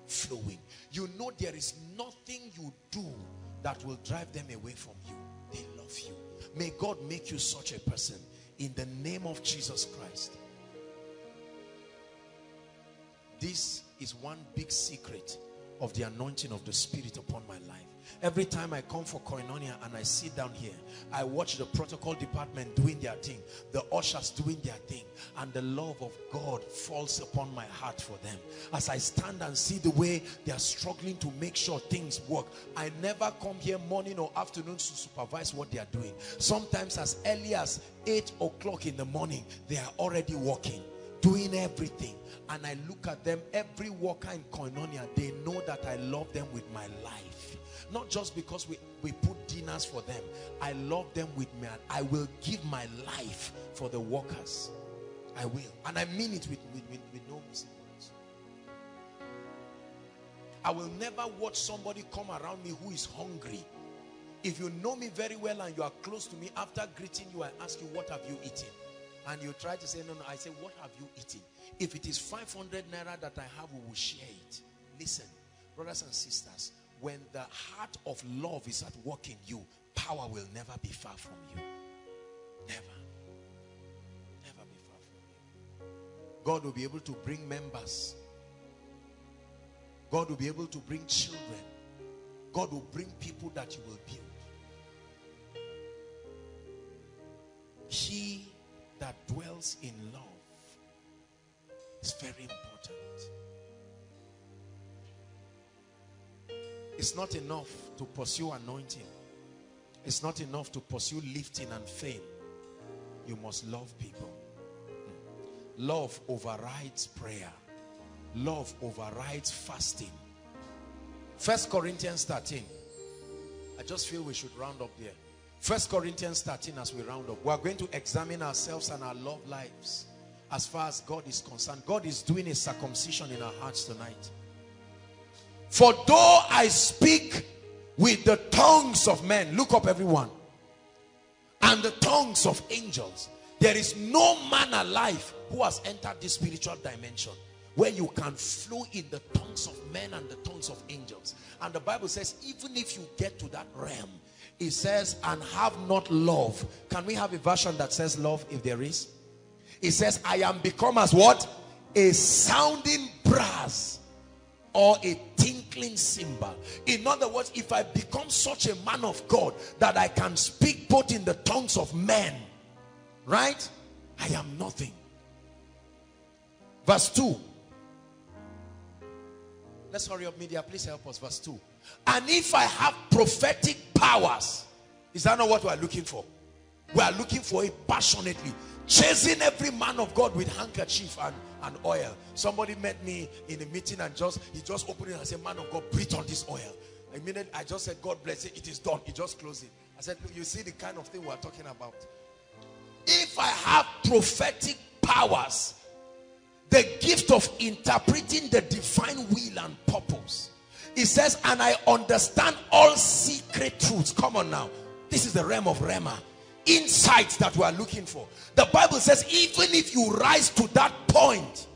flowing. You know there is nothing you do that will drive them away from you. They love you. May God make you such a person in the name of Jesus Christ. This is one big secret of the anointing of the Spirit upon my life. Every time I come for Koinonia and I sit down here, I watch the protocol department doing their thing, the ushers doing their thing, and the love of God falls upon my heart for them. As I stand and see the way they are struggling to make sure things work, I never come here morning or afternoon to supervise what they are doing. Sometimes as early as 8 o'clock in the morning, they are already working, doing everything. And I look at them, every worker in Koinonia, they know that I love them with my life. Not just because we put dinners for them. I love them with me. I will give my life for the workers. I will. And I mean it with no missing words. I will never watch somebody come around me who is hungry. If you know me very well and you are close to me, after greeting you, I ask you, what have you eaten? And you try to say, no, no. I say, what have you eaten? If it is 500 naira that I have, we will share it. Listen, brothers and sisters, when the heart of love is at work in you, power will never be far from you. Never. Never be far from you. God will be able to bring members. God will be able to bring children. God will bring people that you will build. He that dwells in love is very important. It's not enough to pursue anointing. It's not enough to pursue lifting and fame. You must love people. Love overrides prayer. Love overrides fasting. 1 Corinthians 13. I just feel we should round up there. 1 Corinthians 13, as we round up, we are going to examine ourselves and our love lives as far as God is concerned. God is doing a circumcision in our hearts tonight. For though I speak with the tongues of men, look up everyone, and the tongues of angels, there is no man alive who has entered this spiritual dimension where you can flow in the tongues of men and the tongues of angels. And the Bible says, even if you get to that realm, it says, and have not love. Can we have a version that says love, if there is? It says, I am become as what? A sounding brass or a tinkling cymbal. In other words, if I become such a man of God that I can speak both in the tongues of men, right? I am nothing. Verse 2. Let's hurry up, media. Please help us. Verse 2. And if I have prophetic powers, is that not what we are looking for? We are looking for it passionately. Chasing every man of God with handkerchief and oil. Somebody met me in a meeting and he just opened it and said, man of God, breathe on this oil. Immediately, I just said, God bless it. It is done. He just closed it. I said, look, you see the kind of thing we are talking about. If I have prophetic powers, the gift of interpreting the divine will and purpose. It says, and I understand all secret truths. Come on now. This is the realm of Rema. Insights that we are looking for. The Bible says, even if you rise to that point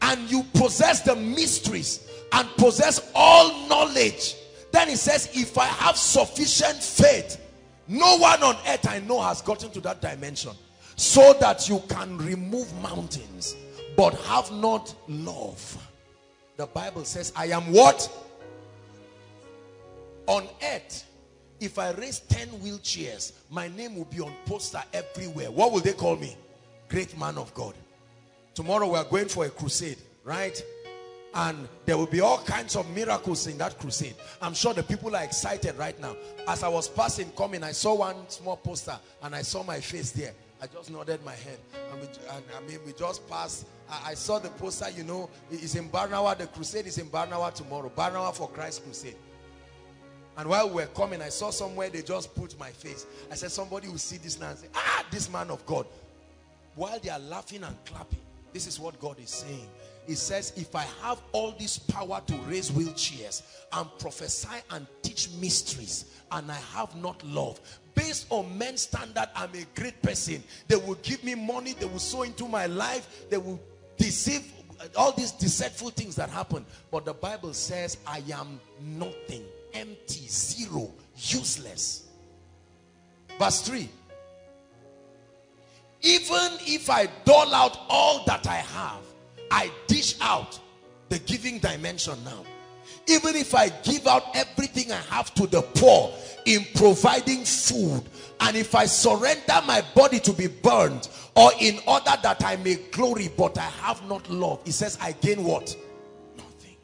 and you possess the mysteries and possess all knowledge, then it says, if I have sufficient faith, no one on earth I know has gotten to that dimension. So that you can remove mountains, but have not love. The Bible says, I am what? On earth, if I raise 10 wheelchairs, my name will be on poster everywhere. What will they call me? Great man of God. Tomorrow we are going for a crusade, right? And there will be all kinds of miracles in that crusade. I'm sure the people are excited right now. As I was passing, coming, I saw one small poster and I saw my face there. I just nodded my head, and we just passed. I saw the poster, you know, it's in Barnawa. The crusade is in Barnawa tomorrow. Barnawa for Christ crusade. And while we were coming, I saw somewhere they just put my face. I said, somebody will see this now and say, ah, this man of God. While they are laughing and clapping, this is what God is saying. He says, if I have all this power to raise wheelchairs and prophesy and teach mysteries, and I have not love, based on men's standard, I'm a great person. They will give me money. They will sow into my life. They will deceive, all these deceitful things that happen. But the Bible says, I am nothing, empty, zero, useless. Verse 3. Even if I dole out all that I have, I dish out the giving dimension now. Even if I give out everything I have to the poor in providing food, and if I surrender my body to be burned, or in order that I may glory, but I have not love, it says I gain what? Nothing.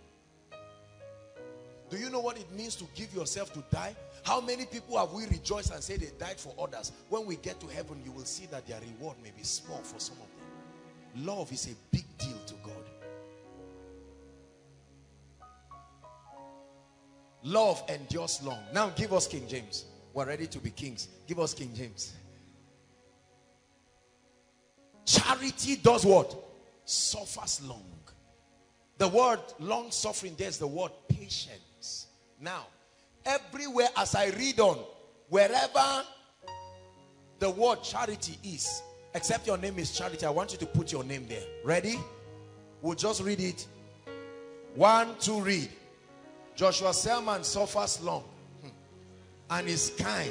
Do you know what it means to give yourself to die? How many people have we rejoiced and said they died for others? When we get to heaven, you will see that their reward may be small for some of them. Love is a big deal to God. Love endures long. Now give us King James. We're ready to be kings. Give us King James. Charity does what? Suffers long. The word long suffering, there's the word patience. Now, everywhere as I read on, wherever the word charity is, except your name is Charity, I want you to put your name there. Ready? We'll just read it. 1, 2, read. Joshua Selman suffers long and is kind.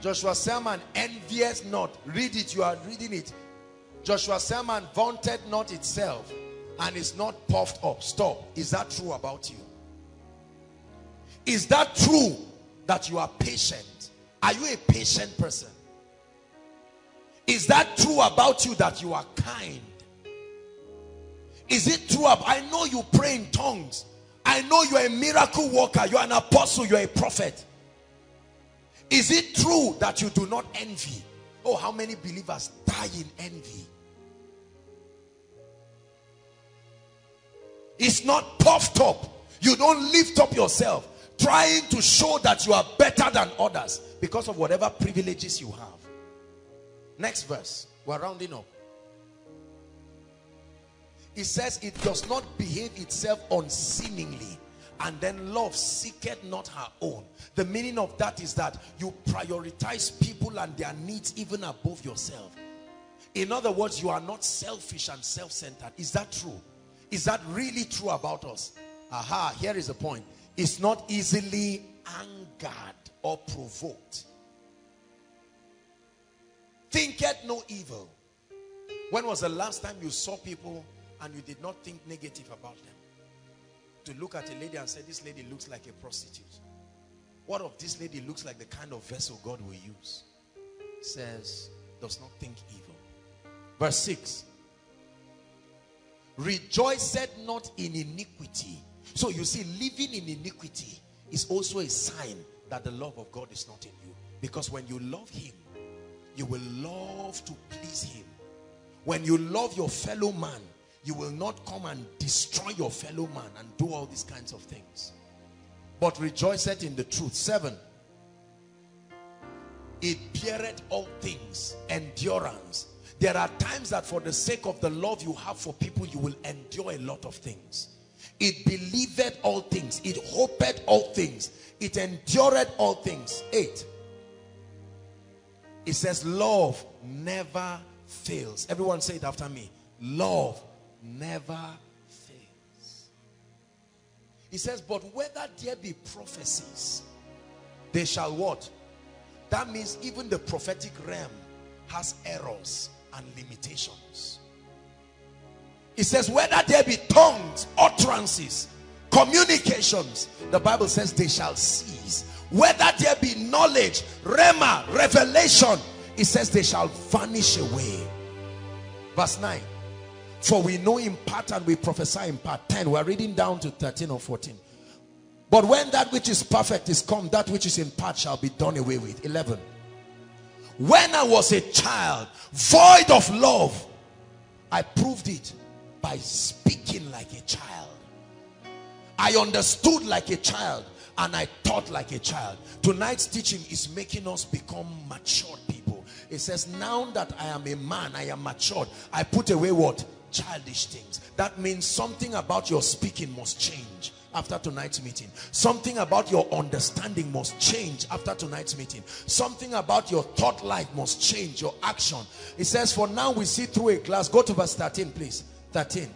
Joshua Selman envies not. Read it, you are reading it. Joshua Selman vaunted not itself and is not puffed up. Stop. Is that true about you? Is that true that you are patient? Are you a patient person? Is that true about you that you are kind? Is it true? I know you pray in tongues. I know you're a miracle worker. You're an apostle. You're a prophet. Is it true that you do not envy? Oh, how many believers die in envy? It's not puffed up. You don't lift up yourself, trying to show that you are better than others because of whatever privileges you have. Next verse. We're rounding up. It says, it does not behave itself unseemingly, and then love seeketh not her own. The meaning of that is that you prioritize people and their needs even above yourself. In other words, you are not selfish and self-centered. Is that true? Is that really true about us? Aha, here is the point. It's not easily angered or provoked. Thinketh no evil. When was the last time you saw people and you did not think negative about them? To look at a lady and say, this lady looks like a prostitute. What if this lady looks like the kind of vessel God will use? Says, does not think evil. Verse 6. Rejoiceth not in iniquity. So you see, living in iniquity is also a sign that the love of God is not in you. Because when you love him, you will love to please him. When you love your fellow man, you will not come and destroy your fellow man and do all these kinds of things. But rejoiceth in the truth. 7. It beareth all things. Endurance. There are times that for the sake of the love you have for people, you will endure a lot of things. It believeth all things. It hopeth all things. It endureth all things. 8. It says love never fails. Everyone say it after me. Love never fails. He says, but whether there be prophecies, they shall what? That means even the prophetic realm has errors and limitations. He says, whether there be tongues, utterances, communications, the Bible says they shall cease. Whether there be knowledge, rhema, revelation, it says they shall vanish away. Verse 9. For we know in part and we prophesy in part. 10. We are reading down to 13 or 14. But when that which is perfect is come, that which is in part shall be done away with. 11. When I was a child, void of love, I proved it by speaking like a child. I understood like a child and I taught like a child. Tonight's teaching is making us become matured people. It says, now that I am a man, I am matured. I put away what? Childish things. That means something about your speaking must change after tonight's meeting. Something about your understanding must change after tonight's meeting. Something about your thought life must change, your action. It says, for now we see through a glass. Go to verse 13, please. 13.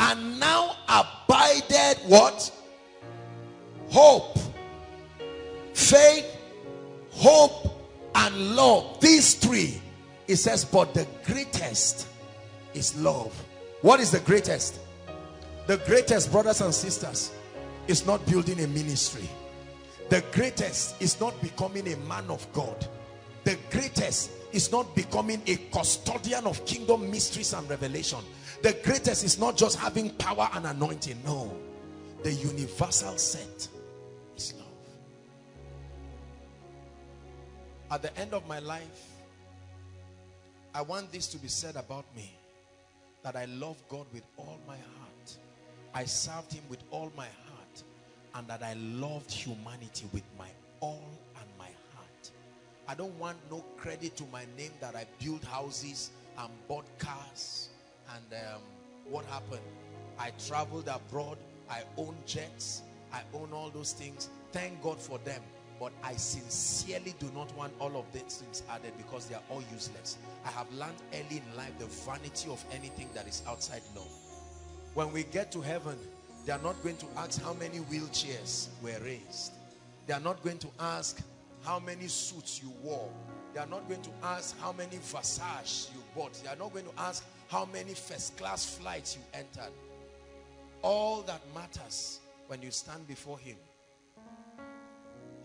And now abided what? Hope, faith, hope, and love. These three. It says, but the greatest is love. What is the greatest? The greatest, brothers and sisters, is not building a ministry. The greatest is not becoming a man of God. The greatest is not becoming a custodian of kingdom mysteries and revelation. The greatest is not just having power and anointing. No. The universal set is love. At the end of my life, I want this to be said about me, that I love God with all my heart. I served him with all my heart, and that I loved humanity with my all and my heart. I don't want no credit to my name that I built houses and bought cars. And what happened? I traveled abroad. I own jets. I own all those things. Thank God for them. But I sincerely do not want all of these things added because they are all useless. I have learned early in life the vanity of anything that is outside love. When we get to heaven, they are not going to ask how many wheelchairs were raised. They are not going to ask how many suits you wore. They are not going to ask how many Versace you bought. They are not going to ask how many first-class flights you entered. All that matters when you stand before him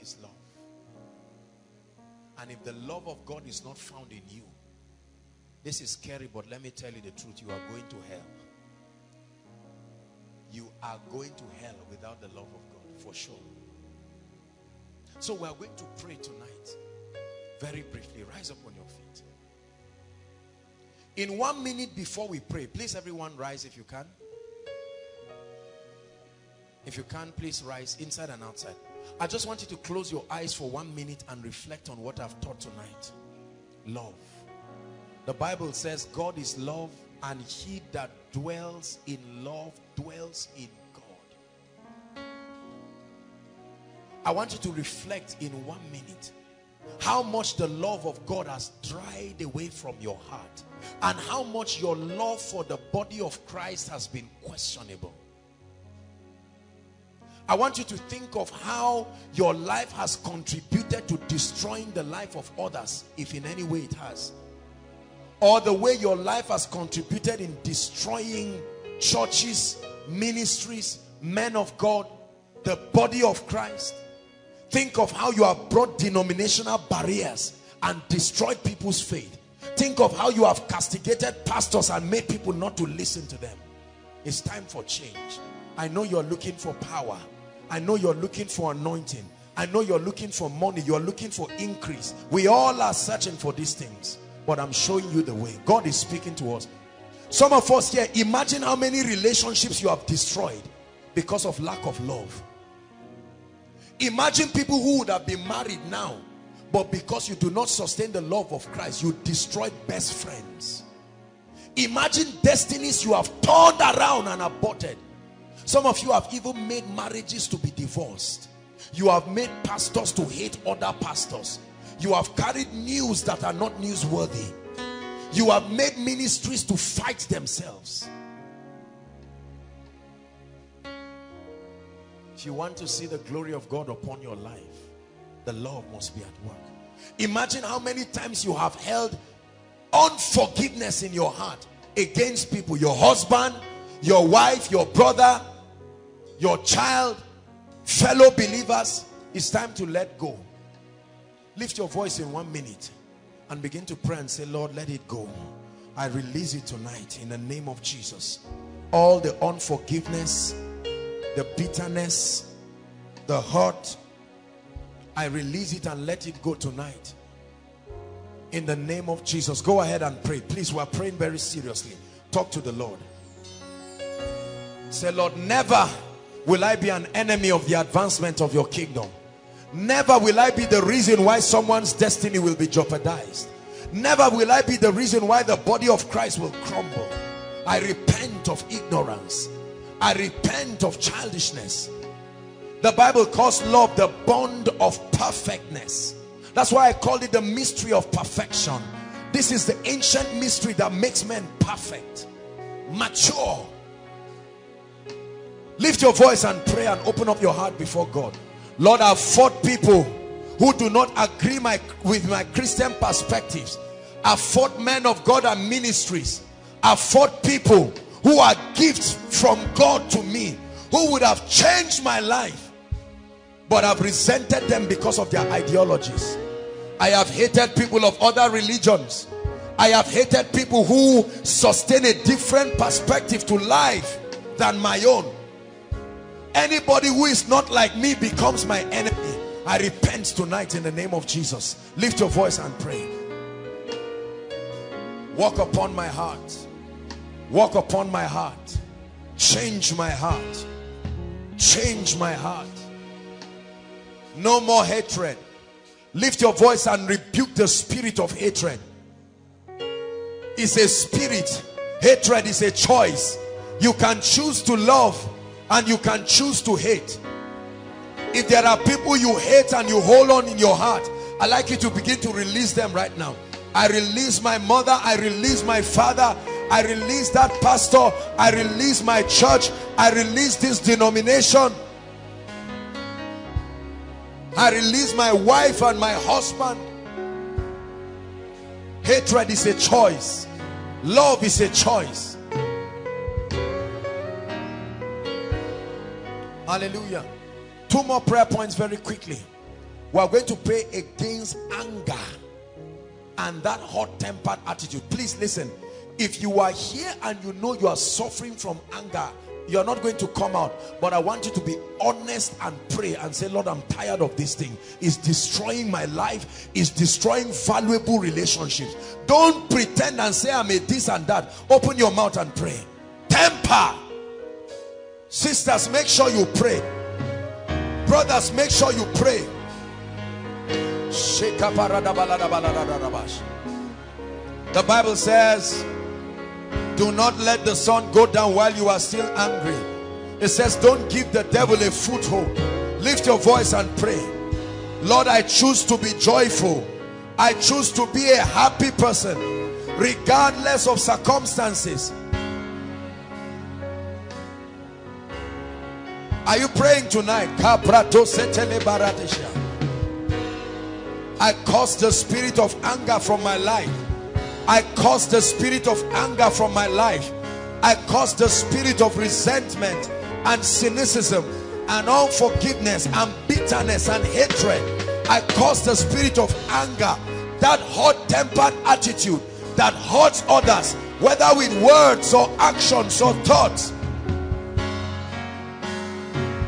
is love. And if the love of God is not found in you, this is scary, but let me tell you the truth, you are going to hell. you are going to hell without the love of God, for sure. So we are going to pray tonight. Very briefly, rise up on your feet. In 1 minute before we pray, please everyone rise if you can. If you can, please rise inside and outside. I just want you to close your eyes for 1 minute and reflect on what I've taught tonight. Love. The Bible says God is love, and he that dwells in love dwells in God. I want you to reflect in 1 minute how much the love of God has dried away from your heart, and how much your love for the body of Christ has been questionable. I want you to think of how your life has contributed to destroying the life of others, if in any way it has. Or the way your life has contributed in destroying churches, ministries, men of God, the body of Christ. Think of how you have brought denominational barriers and destroyed people's faith. Think of how you have castigated pastors and made people not to listen to them. It's time for change. I know you're looking for power. I know you're looking for anointing. I know you're looking for money. You're looking for increase. We all are searching for these things. But I'm showing you the way. God is speaking to us. Some of us here, imagine how many relationships you have destroyed because of lack of love. Imagine people who would have been married now, but because you do not sustain the love of Christ, you destroyed best friends. Imagine destinies you have turned around and aborted. Some of you have even made marriages to be divorced. You have made pastors to hate other pastors. You have carried news that are not newsworthy. You have made ministries to fight themselves. If you want to see the glory of God upon your life, the love must be at work. Imagine how many times you have held unforgiveness in your heart against people, your husband, your wife, your brother, your child, fellow believers. It's time to let go. Lift your voice in 1 minute and begin to pray and say, Lord, let it go. I release it tonight in the name of Jesus. All the unforgiveness, the bitterness, the hurt, I release it and let it go tonight. In the name of Jesus, go ahead and pray. Please, we are praying very seriously. Talk to the Lord. Say, Lord, never will I be an enemy of the advancement of your kingdom. Never will I be the reason why someone's destiny will be jeopardized. Never will I be the reason why the body of Christ will crumble. I repent of ignorance. I repent of childishness. The Bible calls love the bond of perfectness. That's why I called it the mystery of perfection. This is the ancient mystery that makes men perfect, mature. Lift your voice and pray and open up your heart before God. Lord, I've fought people who do not agree with my Christian perspectives. I've fought men of God and ministries. I've fought people who are gifts from God to me, who would have changed my life, but I've resented them because of their ideologies. I have hated people of other religions. I have hated people who sustain a different perspective to life than my own. Anybody who is not like me becomes my enemy. I repent tonight in the name of Jesus. Lift your voice and pray. Walk upon my heart. Walk upon my heart. Change my heart. Change my heart. No more hatred. Lift your voice and rebuke the spirit of hatred. It's a spirit. Hatred is a choice. You can choose to love, and you can choose to hate. If there are people you hate and you hold on in your heart, I'd like you to begin to release them right now. I release my mother. I release my father. I release that pastor. I release my church. I release this denomination. I release my wife and my husband. Hatred is a choice. Love is a choice. Hallelujah. 2 more prayer points very quickly. We are going to pray against anger and that hot-tempered attitude. Please listen. If you are here and you know you are suffering from anger, You're not going to come out, but I want you to be honest and pray and say, Lord, I'm tired of this thing. It's destroying my life. It's destroying valuable relationships. Don't pretend and say, I'm a this and that. Open your mouth and pray. Temper. Sisters, make sure you pray. Brothers, make sure you pray. The Bible says, do not let the sun go down while you are still angry. It says, don't give the devil a foothold. Lift your voice and pray. Lord, I choose to be joyful. I choose to be a happy person, regardless of circumstances. Are you praying tonight? I cast the spirit of anger from my life. I cast the spirit of anger from my life. I cast the spirit of resentment and cynicism and unforgiveness and bitterness and hatred. I cast the spirit of anger, that hot-tempered attitude that hurts others, whether with words or actions or thoughts.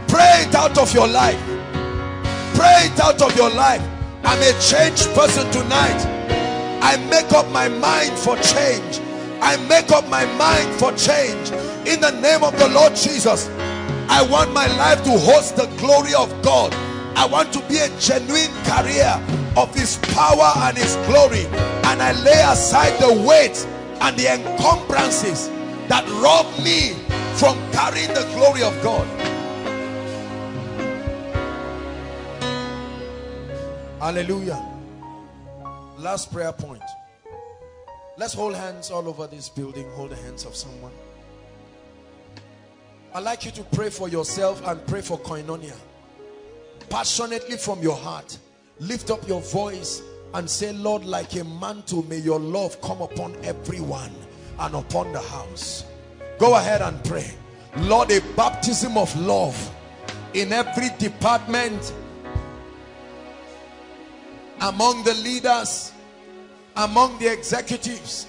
Pray it out of your life. Pray it out of your life. I'm a changed person tonight. I make up my mind for change. I make up my mind for change. In the name of the Lord Jesus, I want my life to host the glory of God. I want to be a genuine carrier of His power and His glory. And I lay aside the weight and the encumbrances that rob me from carrying the glory of God. Hallelujah. Last prayer point. Let's hold hands all over this building. Hold the hands of someone. I'd like you to pray for yourself and pray for Koinonia. Passionately from your heart, lift up your voice and say, Lord, like a mantle, may your love come upon everyone and upon the house. Go ahead and pray. Lord, a baptism of love in every department, among the leaders, among the executives.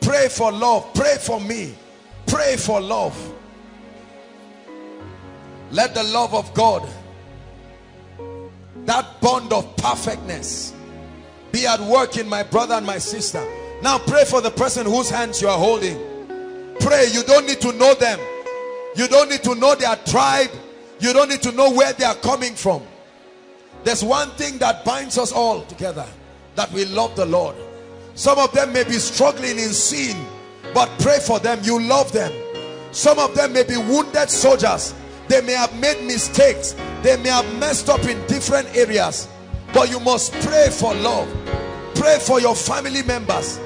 Pray for love. Pray for me. Pray for love. Let the love of God, that bond of perfectness, be at work in my brother and my sister. Now pray for the person whose hands you are holding. Pray. You don't need to know them. You don't need to know their tribe. You don't need to know where they are coming from. There's one thing that binds us all together, that we love the Lord. Some of them may be struggling in sin, but pray for them. You love them. Some of them may be wounded soldiers. They may have made mistakes. They may have messed up in different areas. But you must pray for love. Pray for your family members.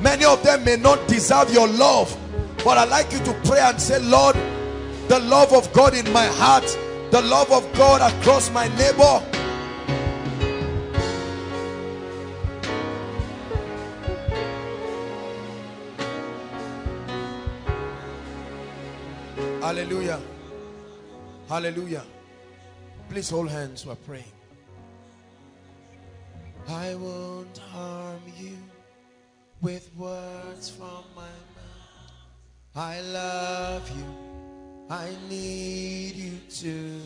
Many of them may not deserve your love, but I'd like you to pray and say, Lord, the love of God in my heart, the love of God across my neighbor. Hallelujah. Hallelujah. Please hold hands while praying. I won't harm you with words from my mouth. I love you. I need you too.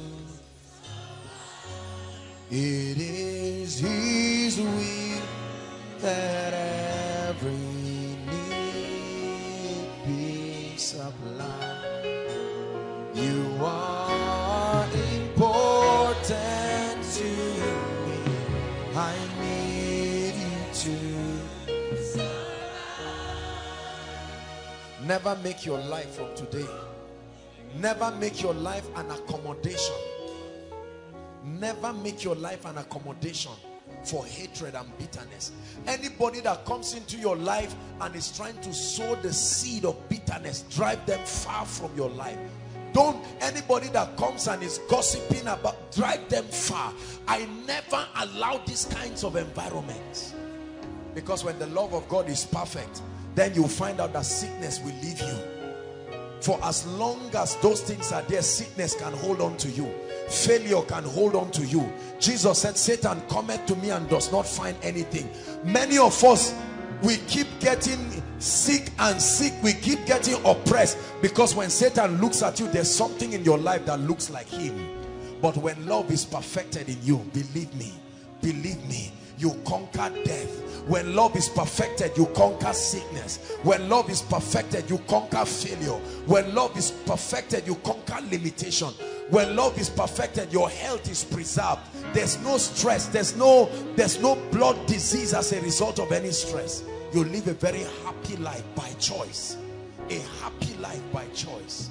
It is His will that every need be supplied. You are important to me. I need you to survive. Never make your life from today. Never make your life an accommodation. Never make your life an accommodation for hatred and bitterness. Anybody that comes into your life and is trying to sow the seed of bitterness, drive them far from your life. Don't, anybody that comes and is gossiping about, drive them far. I never allow these kinds of environments. Because when the love of God is perfect, then you'll find out that sickness will leave you. For as long as those things are there, sickness can hold on to you. Failure can hold on to you. Jesus said, Satan cometh to me and does not find anything. Many of us we keep getting sick and sick, we keep getting oppressed, because when Satan looks at you, there's something in your life that looks like him. But when love is perfected in you, believe me, you conquer death. When love is perfected, you conquer sickness. When love is perfected, you conquer failure. When love is perfected, you conquer limitation. When love is perfected, your health is preserved. There's no stress. There's no blood disease as a result of any stress. You live a very happy life by choice. A happy life by choice.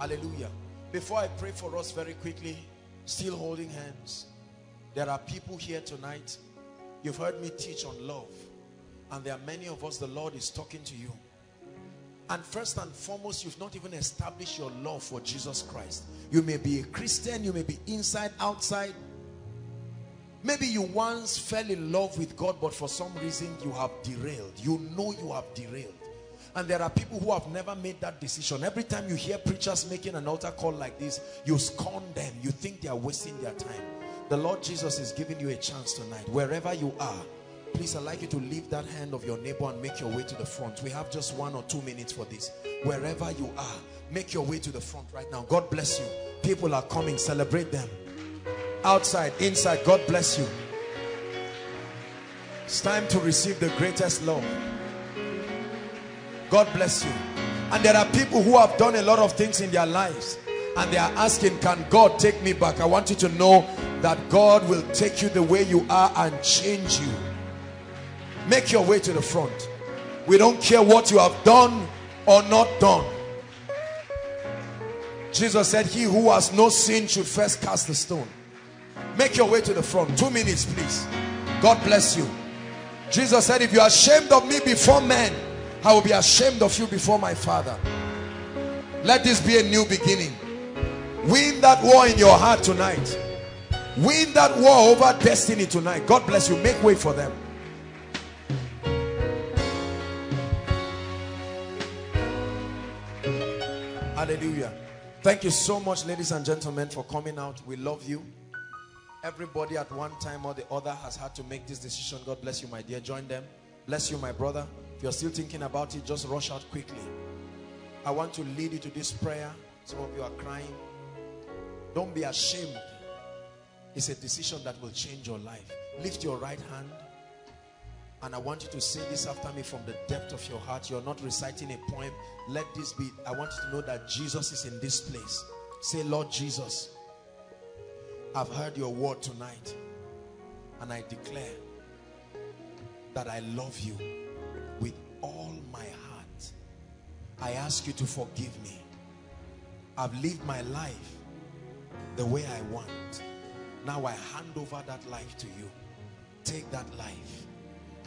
Hallelujah. Before I pray for us very quickly, still holding hands, there are people here tonight, you've heard me teach on love, and there are many of us the Lord is talking to you. And first and foremost, you've not even established your love for Jesus Christ. You may be a Christian, you may be inside, outside. Maybe you once fell in love with God, but for some reason you have derailed. You know you have derailed. And there are people who have never made that decision. Every time you hear preachers making an altar call like this, you scorn them. You think they are wasting their time. The Lord Jesus is giving you a chance tonight. Wherever you are, please, I'd like you to leave that hand of your neighbor and make your way to the front. We have just 1 or 2 minutes for this. Wherever you are, make your way to the front right now. God bless you. People are coming. Celebrate them. Outside, inside, God bless you. It's time to receive the greatest love. God bless you. And there are people who have done a lot of things in their lives, and they are asking, can God take me back? I want you to know that God will take you the way you are and change you. Make your way to the front. We don't care what you have done or not done. Jesus said, he who has no sin should first cast the stone. Make your way to the front. 2 minutes, please. God bless you. Jesus said, if you are ashamed of me before men, I will be ashamed of you before my Father. Let this be a new beginning. Win that war in your heart tonight. Win that war over destiny tonight. God bless you. Make way for them. Hallelujah. Thank you so much, ladies and gentlemen, for coming out. We love you. Everybody at one time or the other has had to make this decision. God bless you, my dear. Join them. Bless you, my brother. If you're still thinking about it, just rush out quickly. I want to lead you to this prayer. Some of you are crying. Don't be ashamed. It's a decision that will change your life. Lift your right hand. And I want you to say this after me from the depth of your heart. You're not reciting a poem. Let this be. I want you to know that Jesus is in this place. Say, Lord Jesus, I've heard your word tonight, and I declare that I love you with all my heart. I ask you to forgive me. I've lived my life the way I want. Now I hand over that life to you. Take that life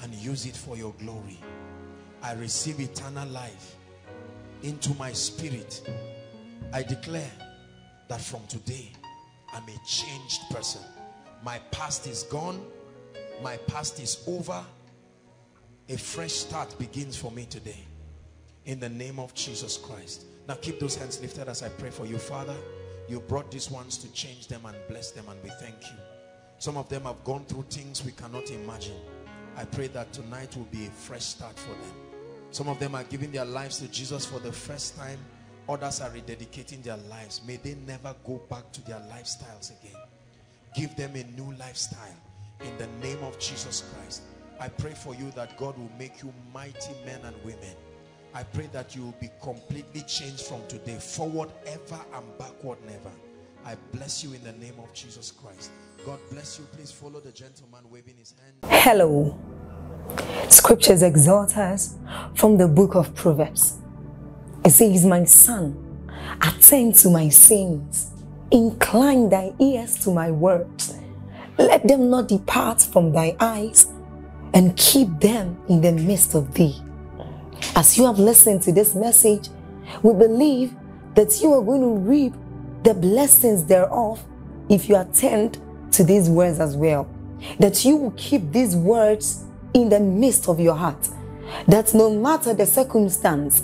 and use it for your glory. I receive eternal life into my spirit. I declare that from today, I'm a changed person. My past is gone. My past is over. A fresh start begins for me today. In the name of Jesus Christ. Now keep those hands lifted as I pray for you. Father, you brought these ones to change them and bless them, and we thank you. Some of them have gone through things we cannot imagine. I pray that tonight will be a fresh start for them. Some of them are giving their lives to Jesus for the first time. Others are rededicating their lives. May they never go back to their lifestyles again. Give them a new lifestyle in the name of Jesus Christ. I pray for you that God will make you mighty men and women. I pray that you will be completely changed from today, forward ever and backward never. I bless you in the name of Jesus Christ. God bless you. Please follow the gentleman waving his hand. Hello. Scriptures exhort us from the book of Proverbs. It says, my son, attend to my sins. Incline thy ears to my words. Let them not depart from thy eyes, and keep them in the midst of thee. As you have listened to this message, we believe that you are going to reap the blessings thereof if you attend to these words as well. That you will keep these words in the midst of your heart. That no matter the circumstance,